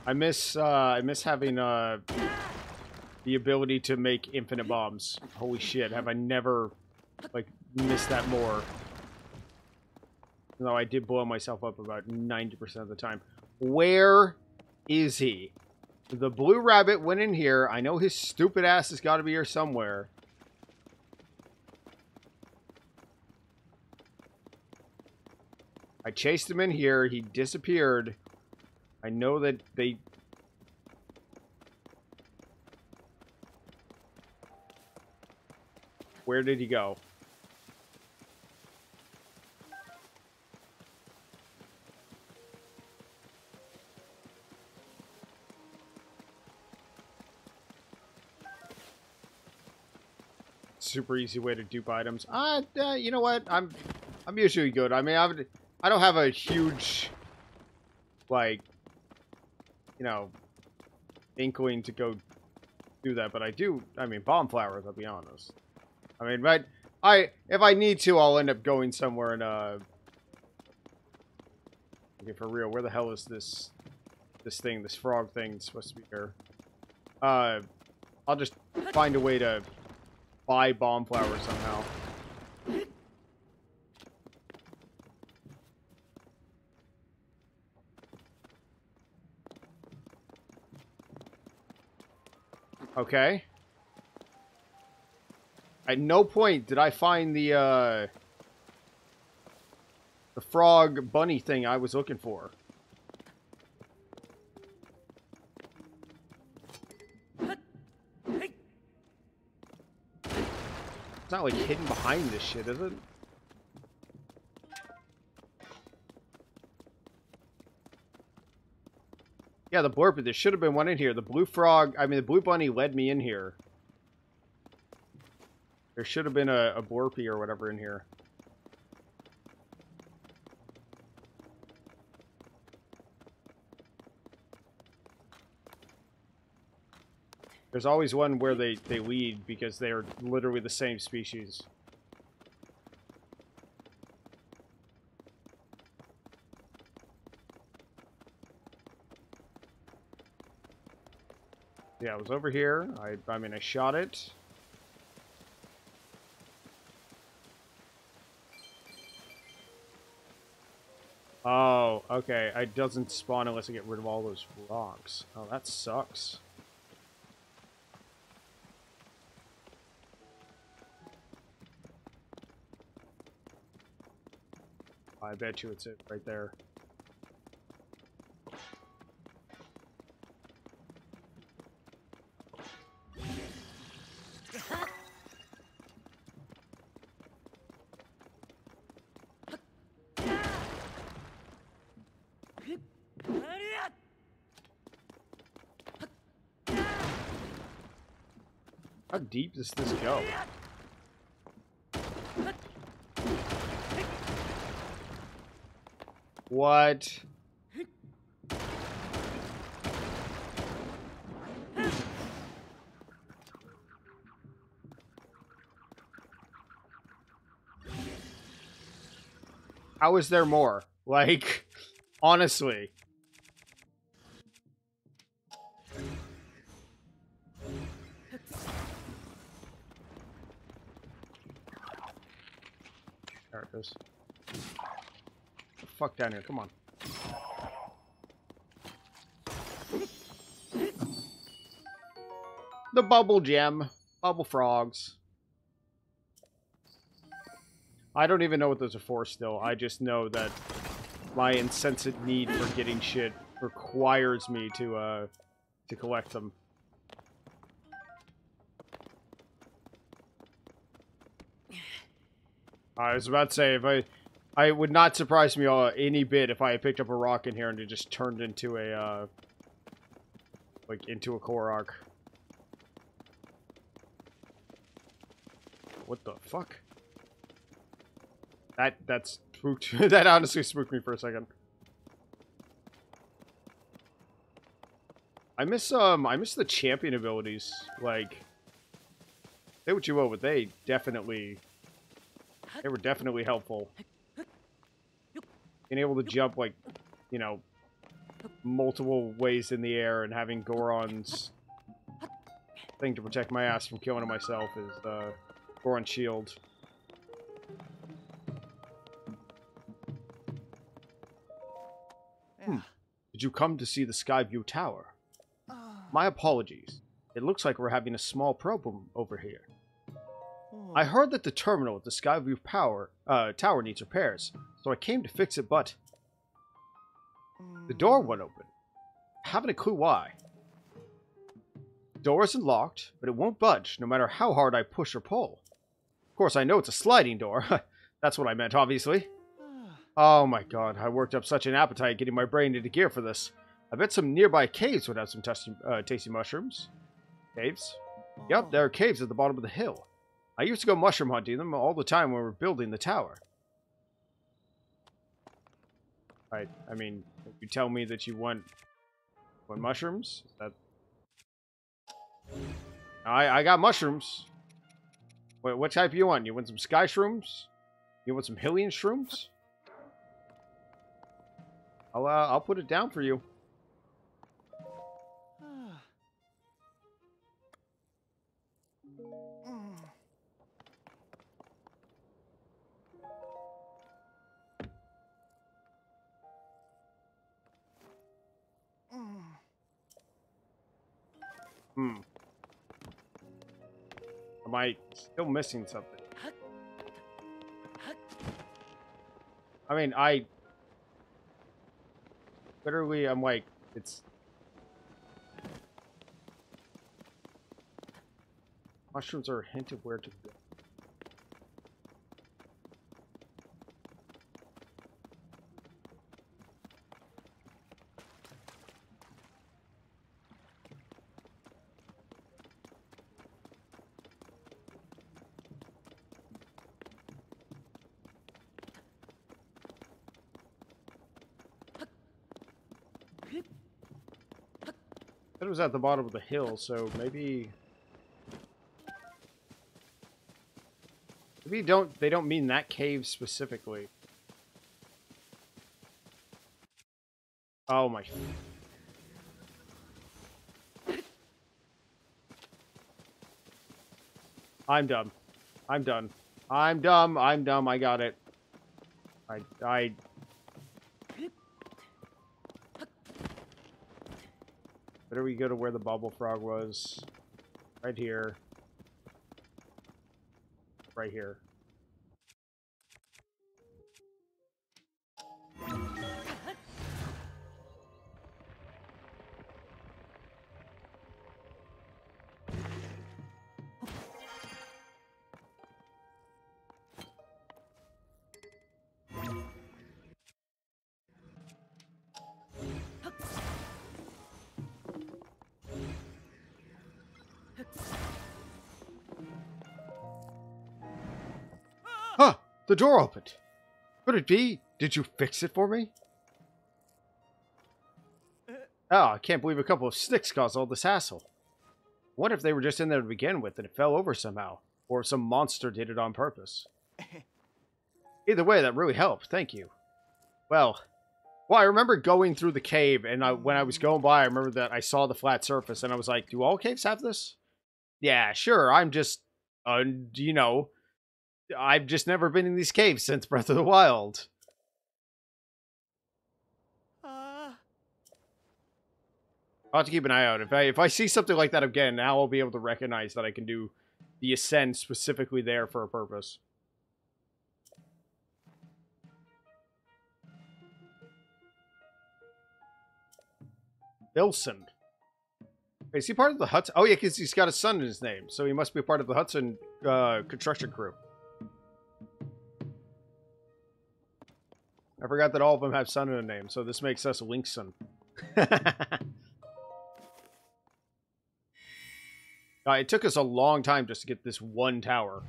I miss having the ability to make infinite bombs. Holy shit, have I never like missed that more? No, I did blow myself up about 90% of the time. Where is he? The blue rabbit went in here. I know his stupid ass has got to be here somewhere. I chased him in here. He disappeared. I know that they... Where did he go? Super easy way to dupe items. You know what? I'm usually good. I mean, I don't have a huge, like, you know, inkling to go do that, but I do. I mean, bomb flowers. I'll be honest. I mean, right? If I need to, I'll end up going somewhere and okay, for real. Where the hell is this thing? This frog thing that's supposed to be here. I'll just find a way to buy bomb flowers somehow. Okay. At no point did I find the frog bunny thing I was looking for. It's not like hidden behind this shit, is it? Yeah, the blurb, but there should have been one in here. The blue frog, I mean, the blue bunny led me in here. There should have been a blurpy or whatever in here. There's always one where they lead because they are literally the same species. Yeah, I was over here. I mean, I shot it. Oh, okay. It doesn't spawn unless I get rid of all those rocks. Oh, that sucks. I bet you it's it right there. How deep does this go? What? How is there more? Like, honestly. There it goes. The fuck down here, come on. The bubble gem. Bubble frogs. I don't even know what those are for still. I just know that my insensate need for getting shit requires me to collect them. I was about to say, if I would not surprise me any bit if I had picked up a rock in here and it just turned into a, like, into a Korok. What the fuck? That spooked. That honestly spooked me for a second. I miss the champion abilities. Like, say what you will, but they were definitely helpable. Being able to jump, like, you know, multiple ways in the air, and having Goron's thing to protect my ass from killing it myself is Goron's shield. Yeah. Hmm. Did you come to see the Skyview Tower? My apologies. It looks like we're having a small problem over here. I heard that the terminal at the Skyview Tower needs repairs, so I came to fix it, but... the door won't open. I haven't a clue why. The door isn't locked, but it won't budge, no matter how hard I push or pull. Of course, I know it's a sliding door. That's what I meant, obviously. Oh my god, I worked up such an appetite getting my brain into gear for this. I bet some nearby caves would have some tasty mushrooms. Caves? Yep, there are caves at the bottom of the hill. I used to go mushroom hunting them all the time when we were building the tower. I mean, you tell me that you want mushrooms? That... I got mushrooms. Wait, what type do you want? You want some sky shrooms? You want some Hillian shrooms? I'll put it down for you. Hmm. Am I still missing something? I mean, I... literally, I'm like, it's... mushrooms are a hint of where to go. It was at the bottom of the hill, so maybe they don't mean that cave specifically. Oh my. I'm dumb. I got it. I better we go to where the bubble frog was. Right here. Right here. The door opened. Could it be? Did you fix it for me? Oh, I can't believe a couple of sticks caused all this hassle. What if they were just in there to begin with and it fell over somehow? Or if some monster did it on purpose? Either way, that really helped. Thank you. Well, I remember going through the cave, and when I was going by, I remember that I saw the flat surface, and I was like, do all caves have this? Yeah, sure. I'm just, you know... I've just never been in these caves since Breath of the Wild. I'll have to keep an eye out. If I see something like that again, now I'll be able to recognize that I can do the ascend specifically there for a purpose. Bilson. Is he part of the Hudson? Oh, yeah, because he's got a son in his name, so he must be part of the Hudson construction crew. I forgot that all of them have son in their name, so this makes us Linkson. It took us a long time just to get this one tower.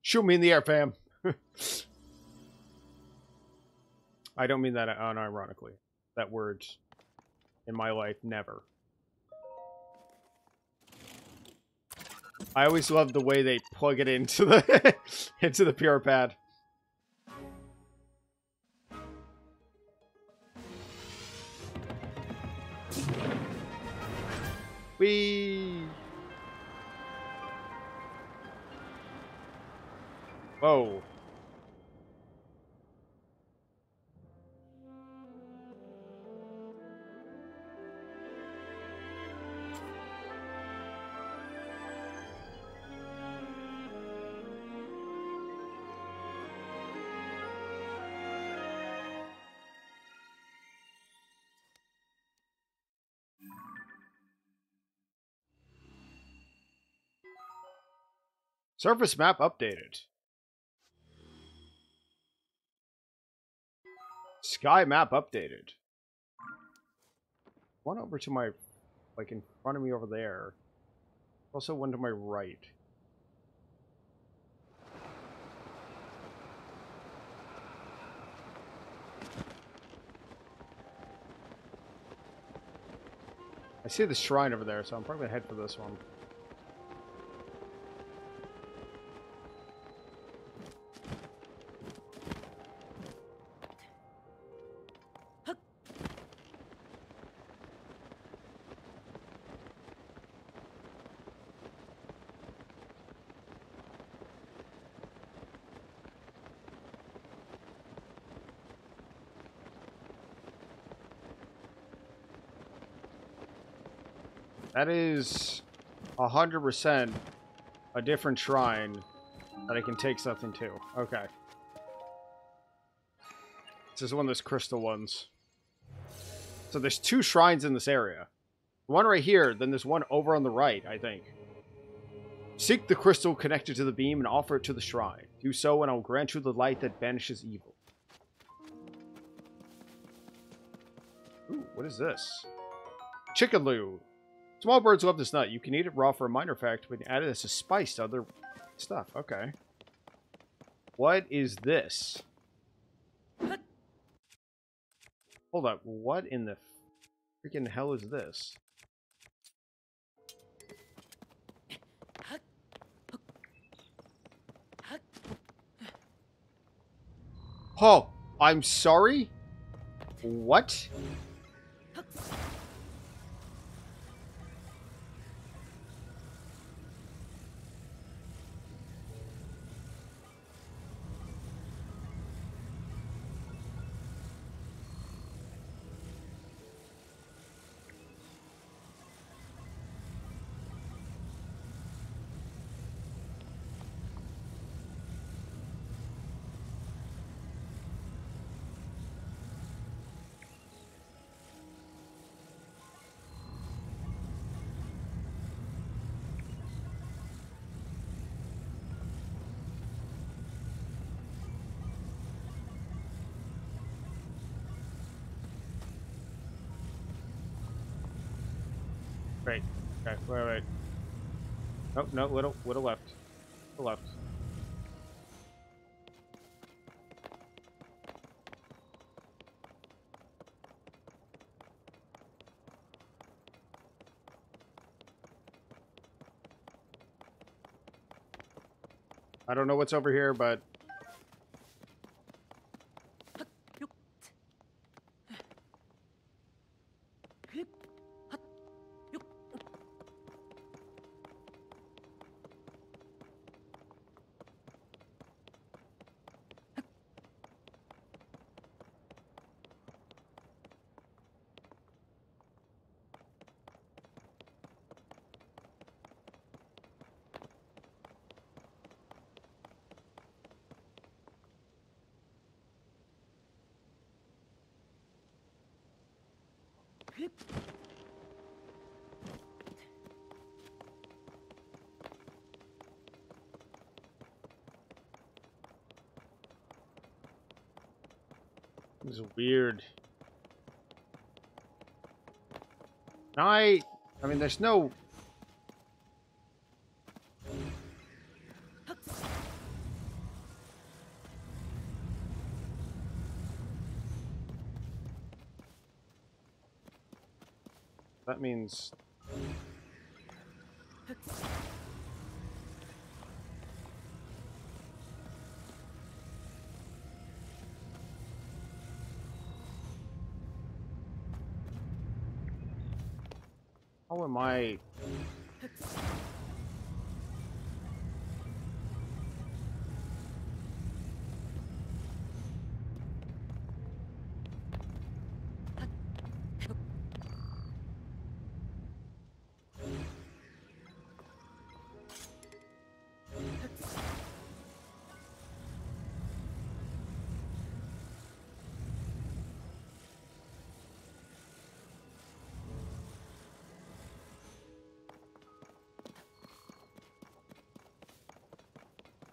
Shoot me in the air, fam. I don't mean that unironically. That word in my life, never. I always love the way they plug it into the Purah Pad. Whee! Whoa. Surface map updated. Sky map updated. One over to my, like in front of me over there. Also one to my right. I see the shrine over there, so I'm probably gonna head for this one. That is 100% a different shrine that I can take something to. Okay. This is one of those crystal ones. So there's two shrines in this area. One right here, then there's one over on the right, I think. Seek the crystal connected to the beam and offer it to the shrine. Do so and I'll grant you the light that banishes evil. Ooh, what is this? Chickaloo. Small birds love this nut. You can eat it raw for a minor fact, but add it as a spice to other stuff. Okay. What is this? Hold up. What in the freaking hell is this? Oh, I'm sorry? What? Right. Okay. Wait. Oh no! Little left. Little left. I don't know what's over here, but. This is weird. I mean, there's no. That means. How am I?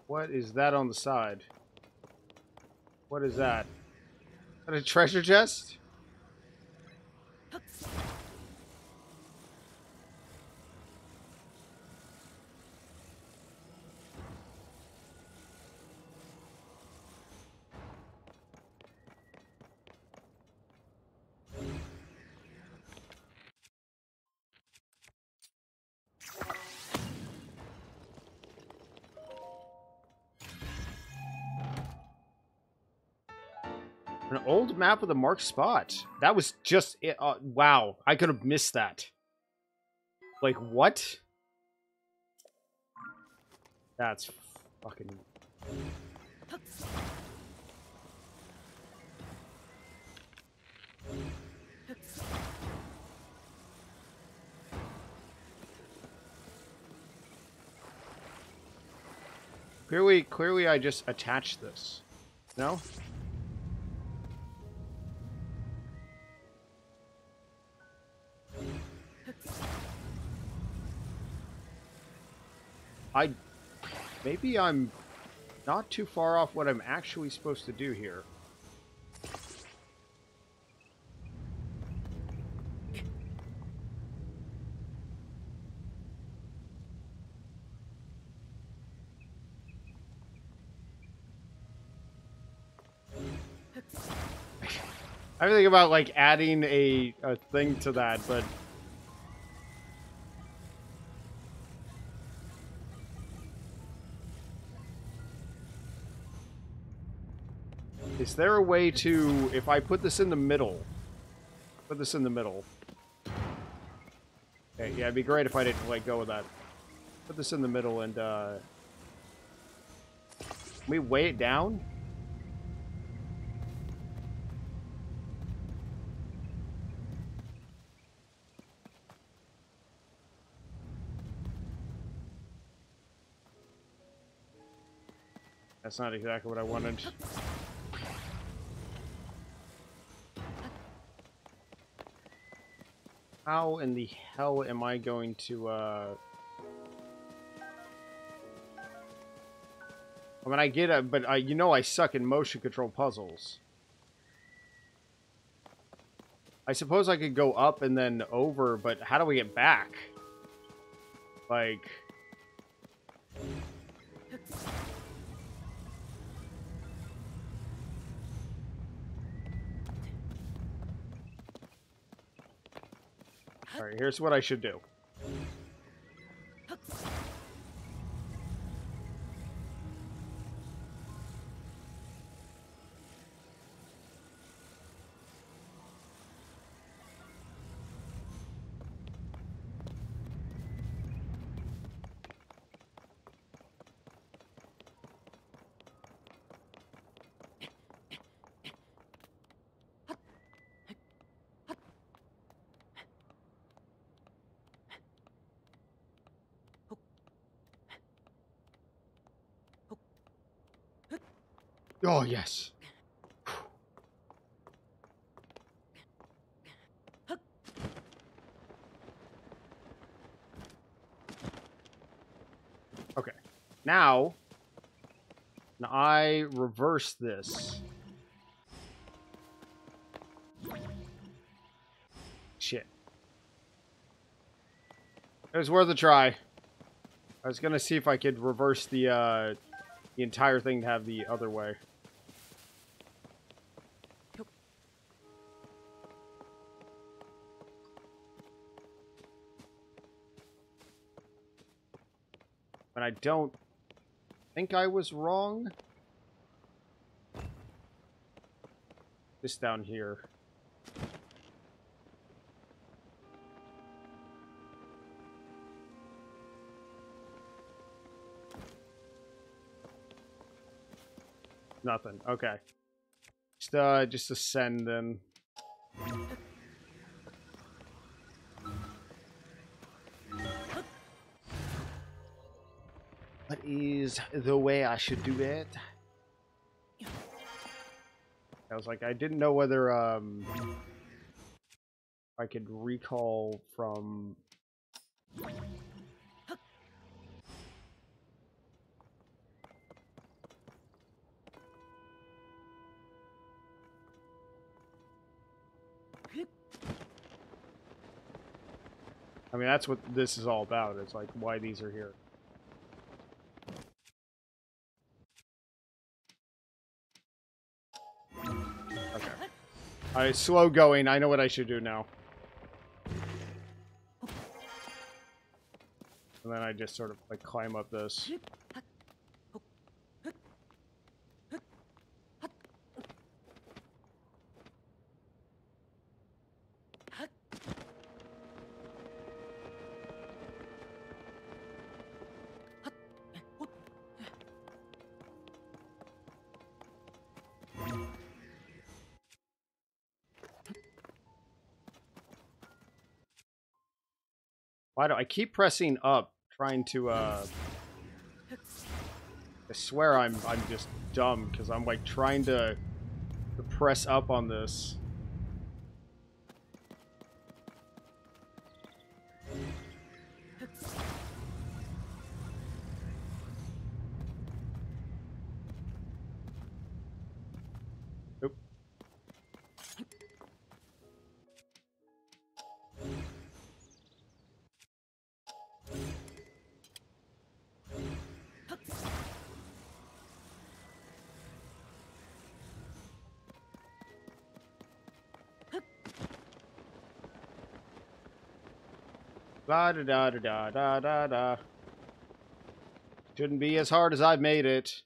What is that on the side? What is that? Is that a treasure chest? Old map of the marked spot. That was just it. Wow, I could have missed that. Like, what? That's fucking... Clearly I just attached this. No? Maybe I'm not too far off what I'm actually supposed to do here. I think about like adding a thing to that, but is there a way to, if I put this in the middle, okay, yeah, it'd be great if I didn't, like, go with that. Put this in the middle and, can we weigh it down? That's not exactly what I wanted. How in the hell am I going to, I mean, I get it, but you know I suck in motion control puzzles. I suppose I could go up and then over, but how do we get back? Like... Alright, here's what I should do. Oh, yes. Okay. Now I reverse this. Shit. It was worth a try. I was gonna see if I could reverse the entire thing to have the other way. I don't think I was wrong. This down here. Nothing. Okay. Just ascend then. What is the way I should do it? I was like, I didn't know whether I could recall from. I mean, that's what this is all about. It's like why these are here. Okay. All right, slow going. I know what I should do now. And then I just sort of like climb up this. Why do I keep pressing up, trying to, I swear I'm just dumb, because I'm, like, trying to press up on this. Da-da-da-da-da-da-da. Shouldn't be as hard as I've made it.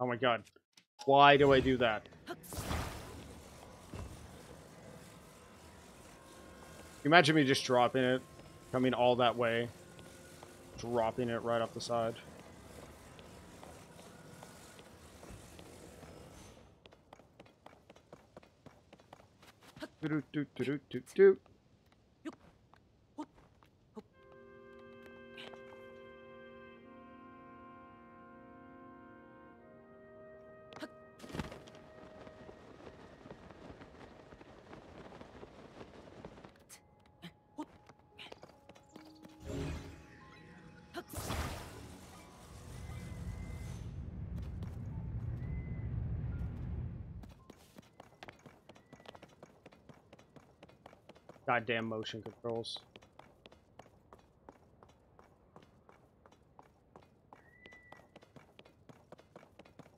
Oh my god. Why do I do that? Imagine me just dropping it, coming all that way, dropping it right off the side. Do-do-do-do-do-do-do. Goddamn motion controls.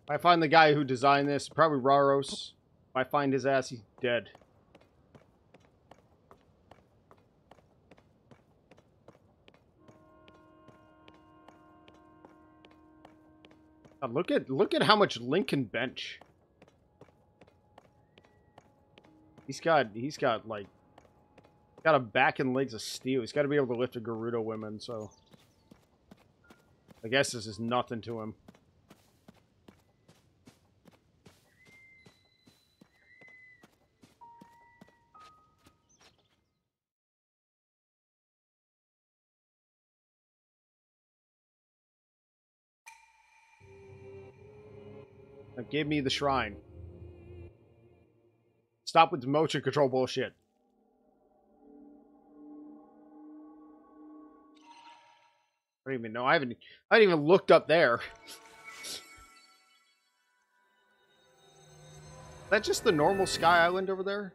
If I find the guy who designed this, probably Raros. If I find his ass, he's dead. God, look at how much Link can bench. He's got like. Got a back and legs of steel. He's got to be able to lift a Gerudo woman, so I guess this is nothing to him. Now give me the shrine. Stop with the motion control bullshit. I don't even know. I haven't even looked up there. Is that just the normal Sky Island over there?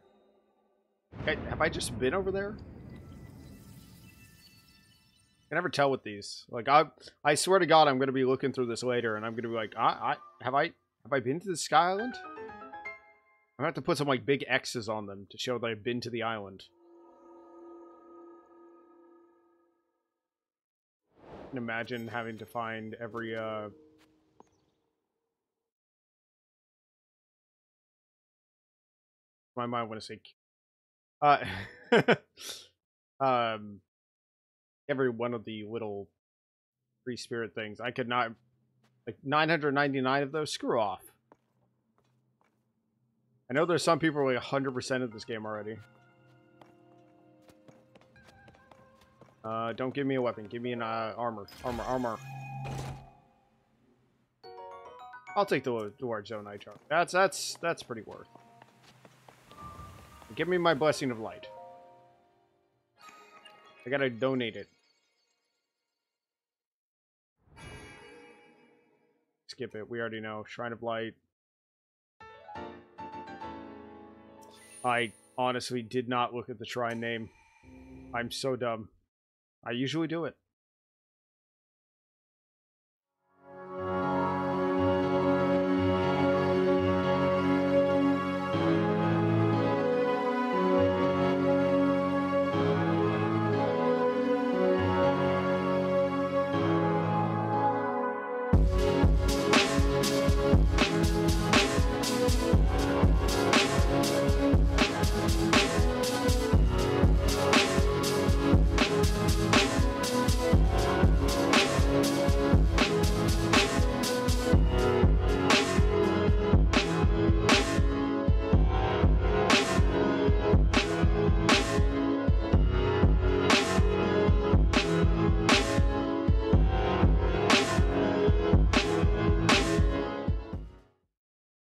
Have I just been over there? I can never tell with these. Like I swear to God, I'm gonna be looking through this later, and I'm gonna be like, have I been to the Sky Island? I'm gonna have to put some like big X's on them to show that I've been to the island. can imagine having to find every my mind want to say every one of the little free spirit things. I could not, like, 999 of those, screw off. I know there's some people who are like 100% of this game already. Don't give me a weapon. Give me an armor. Armor. I'll take the large zone eye chart. That's pretty worth. Give me my blessing of light. I gotta donate it. Skip it. We already know. Shrine of Light. I honestly did not look at the shrine name. I'm so dumb. I usually do it.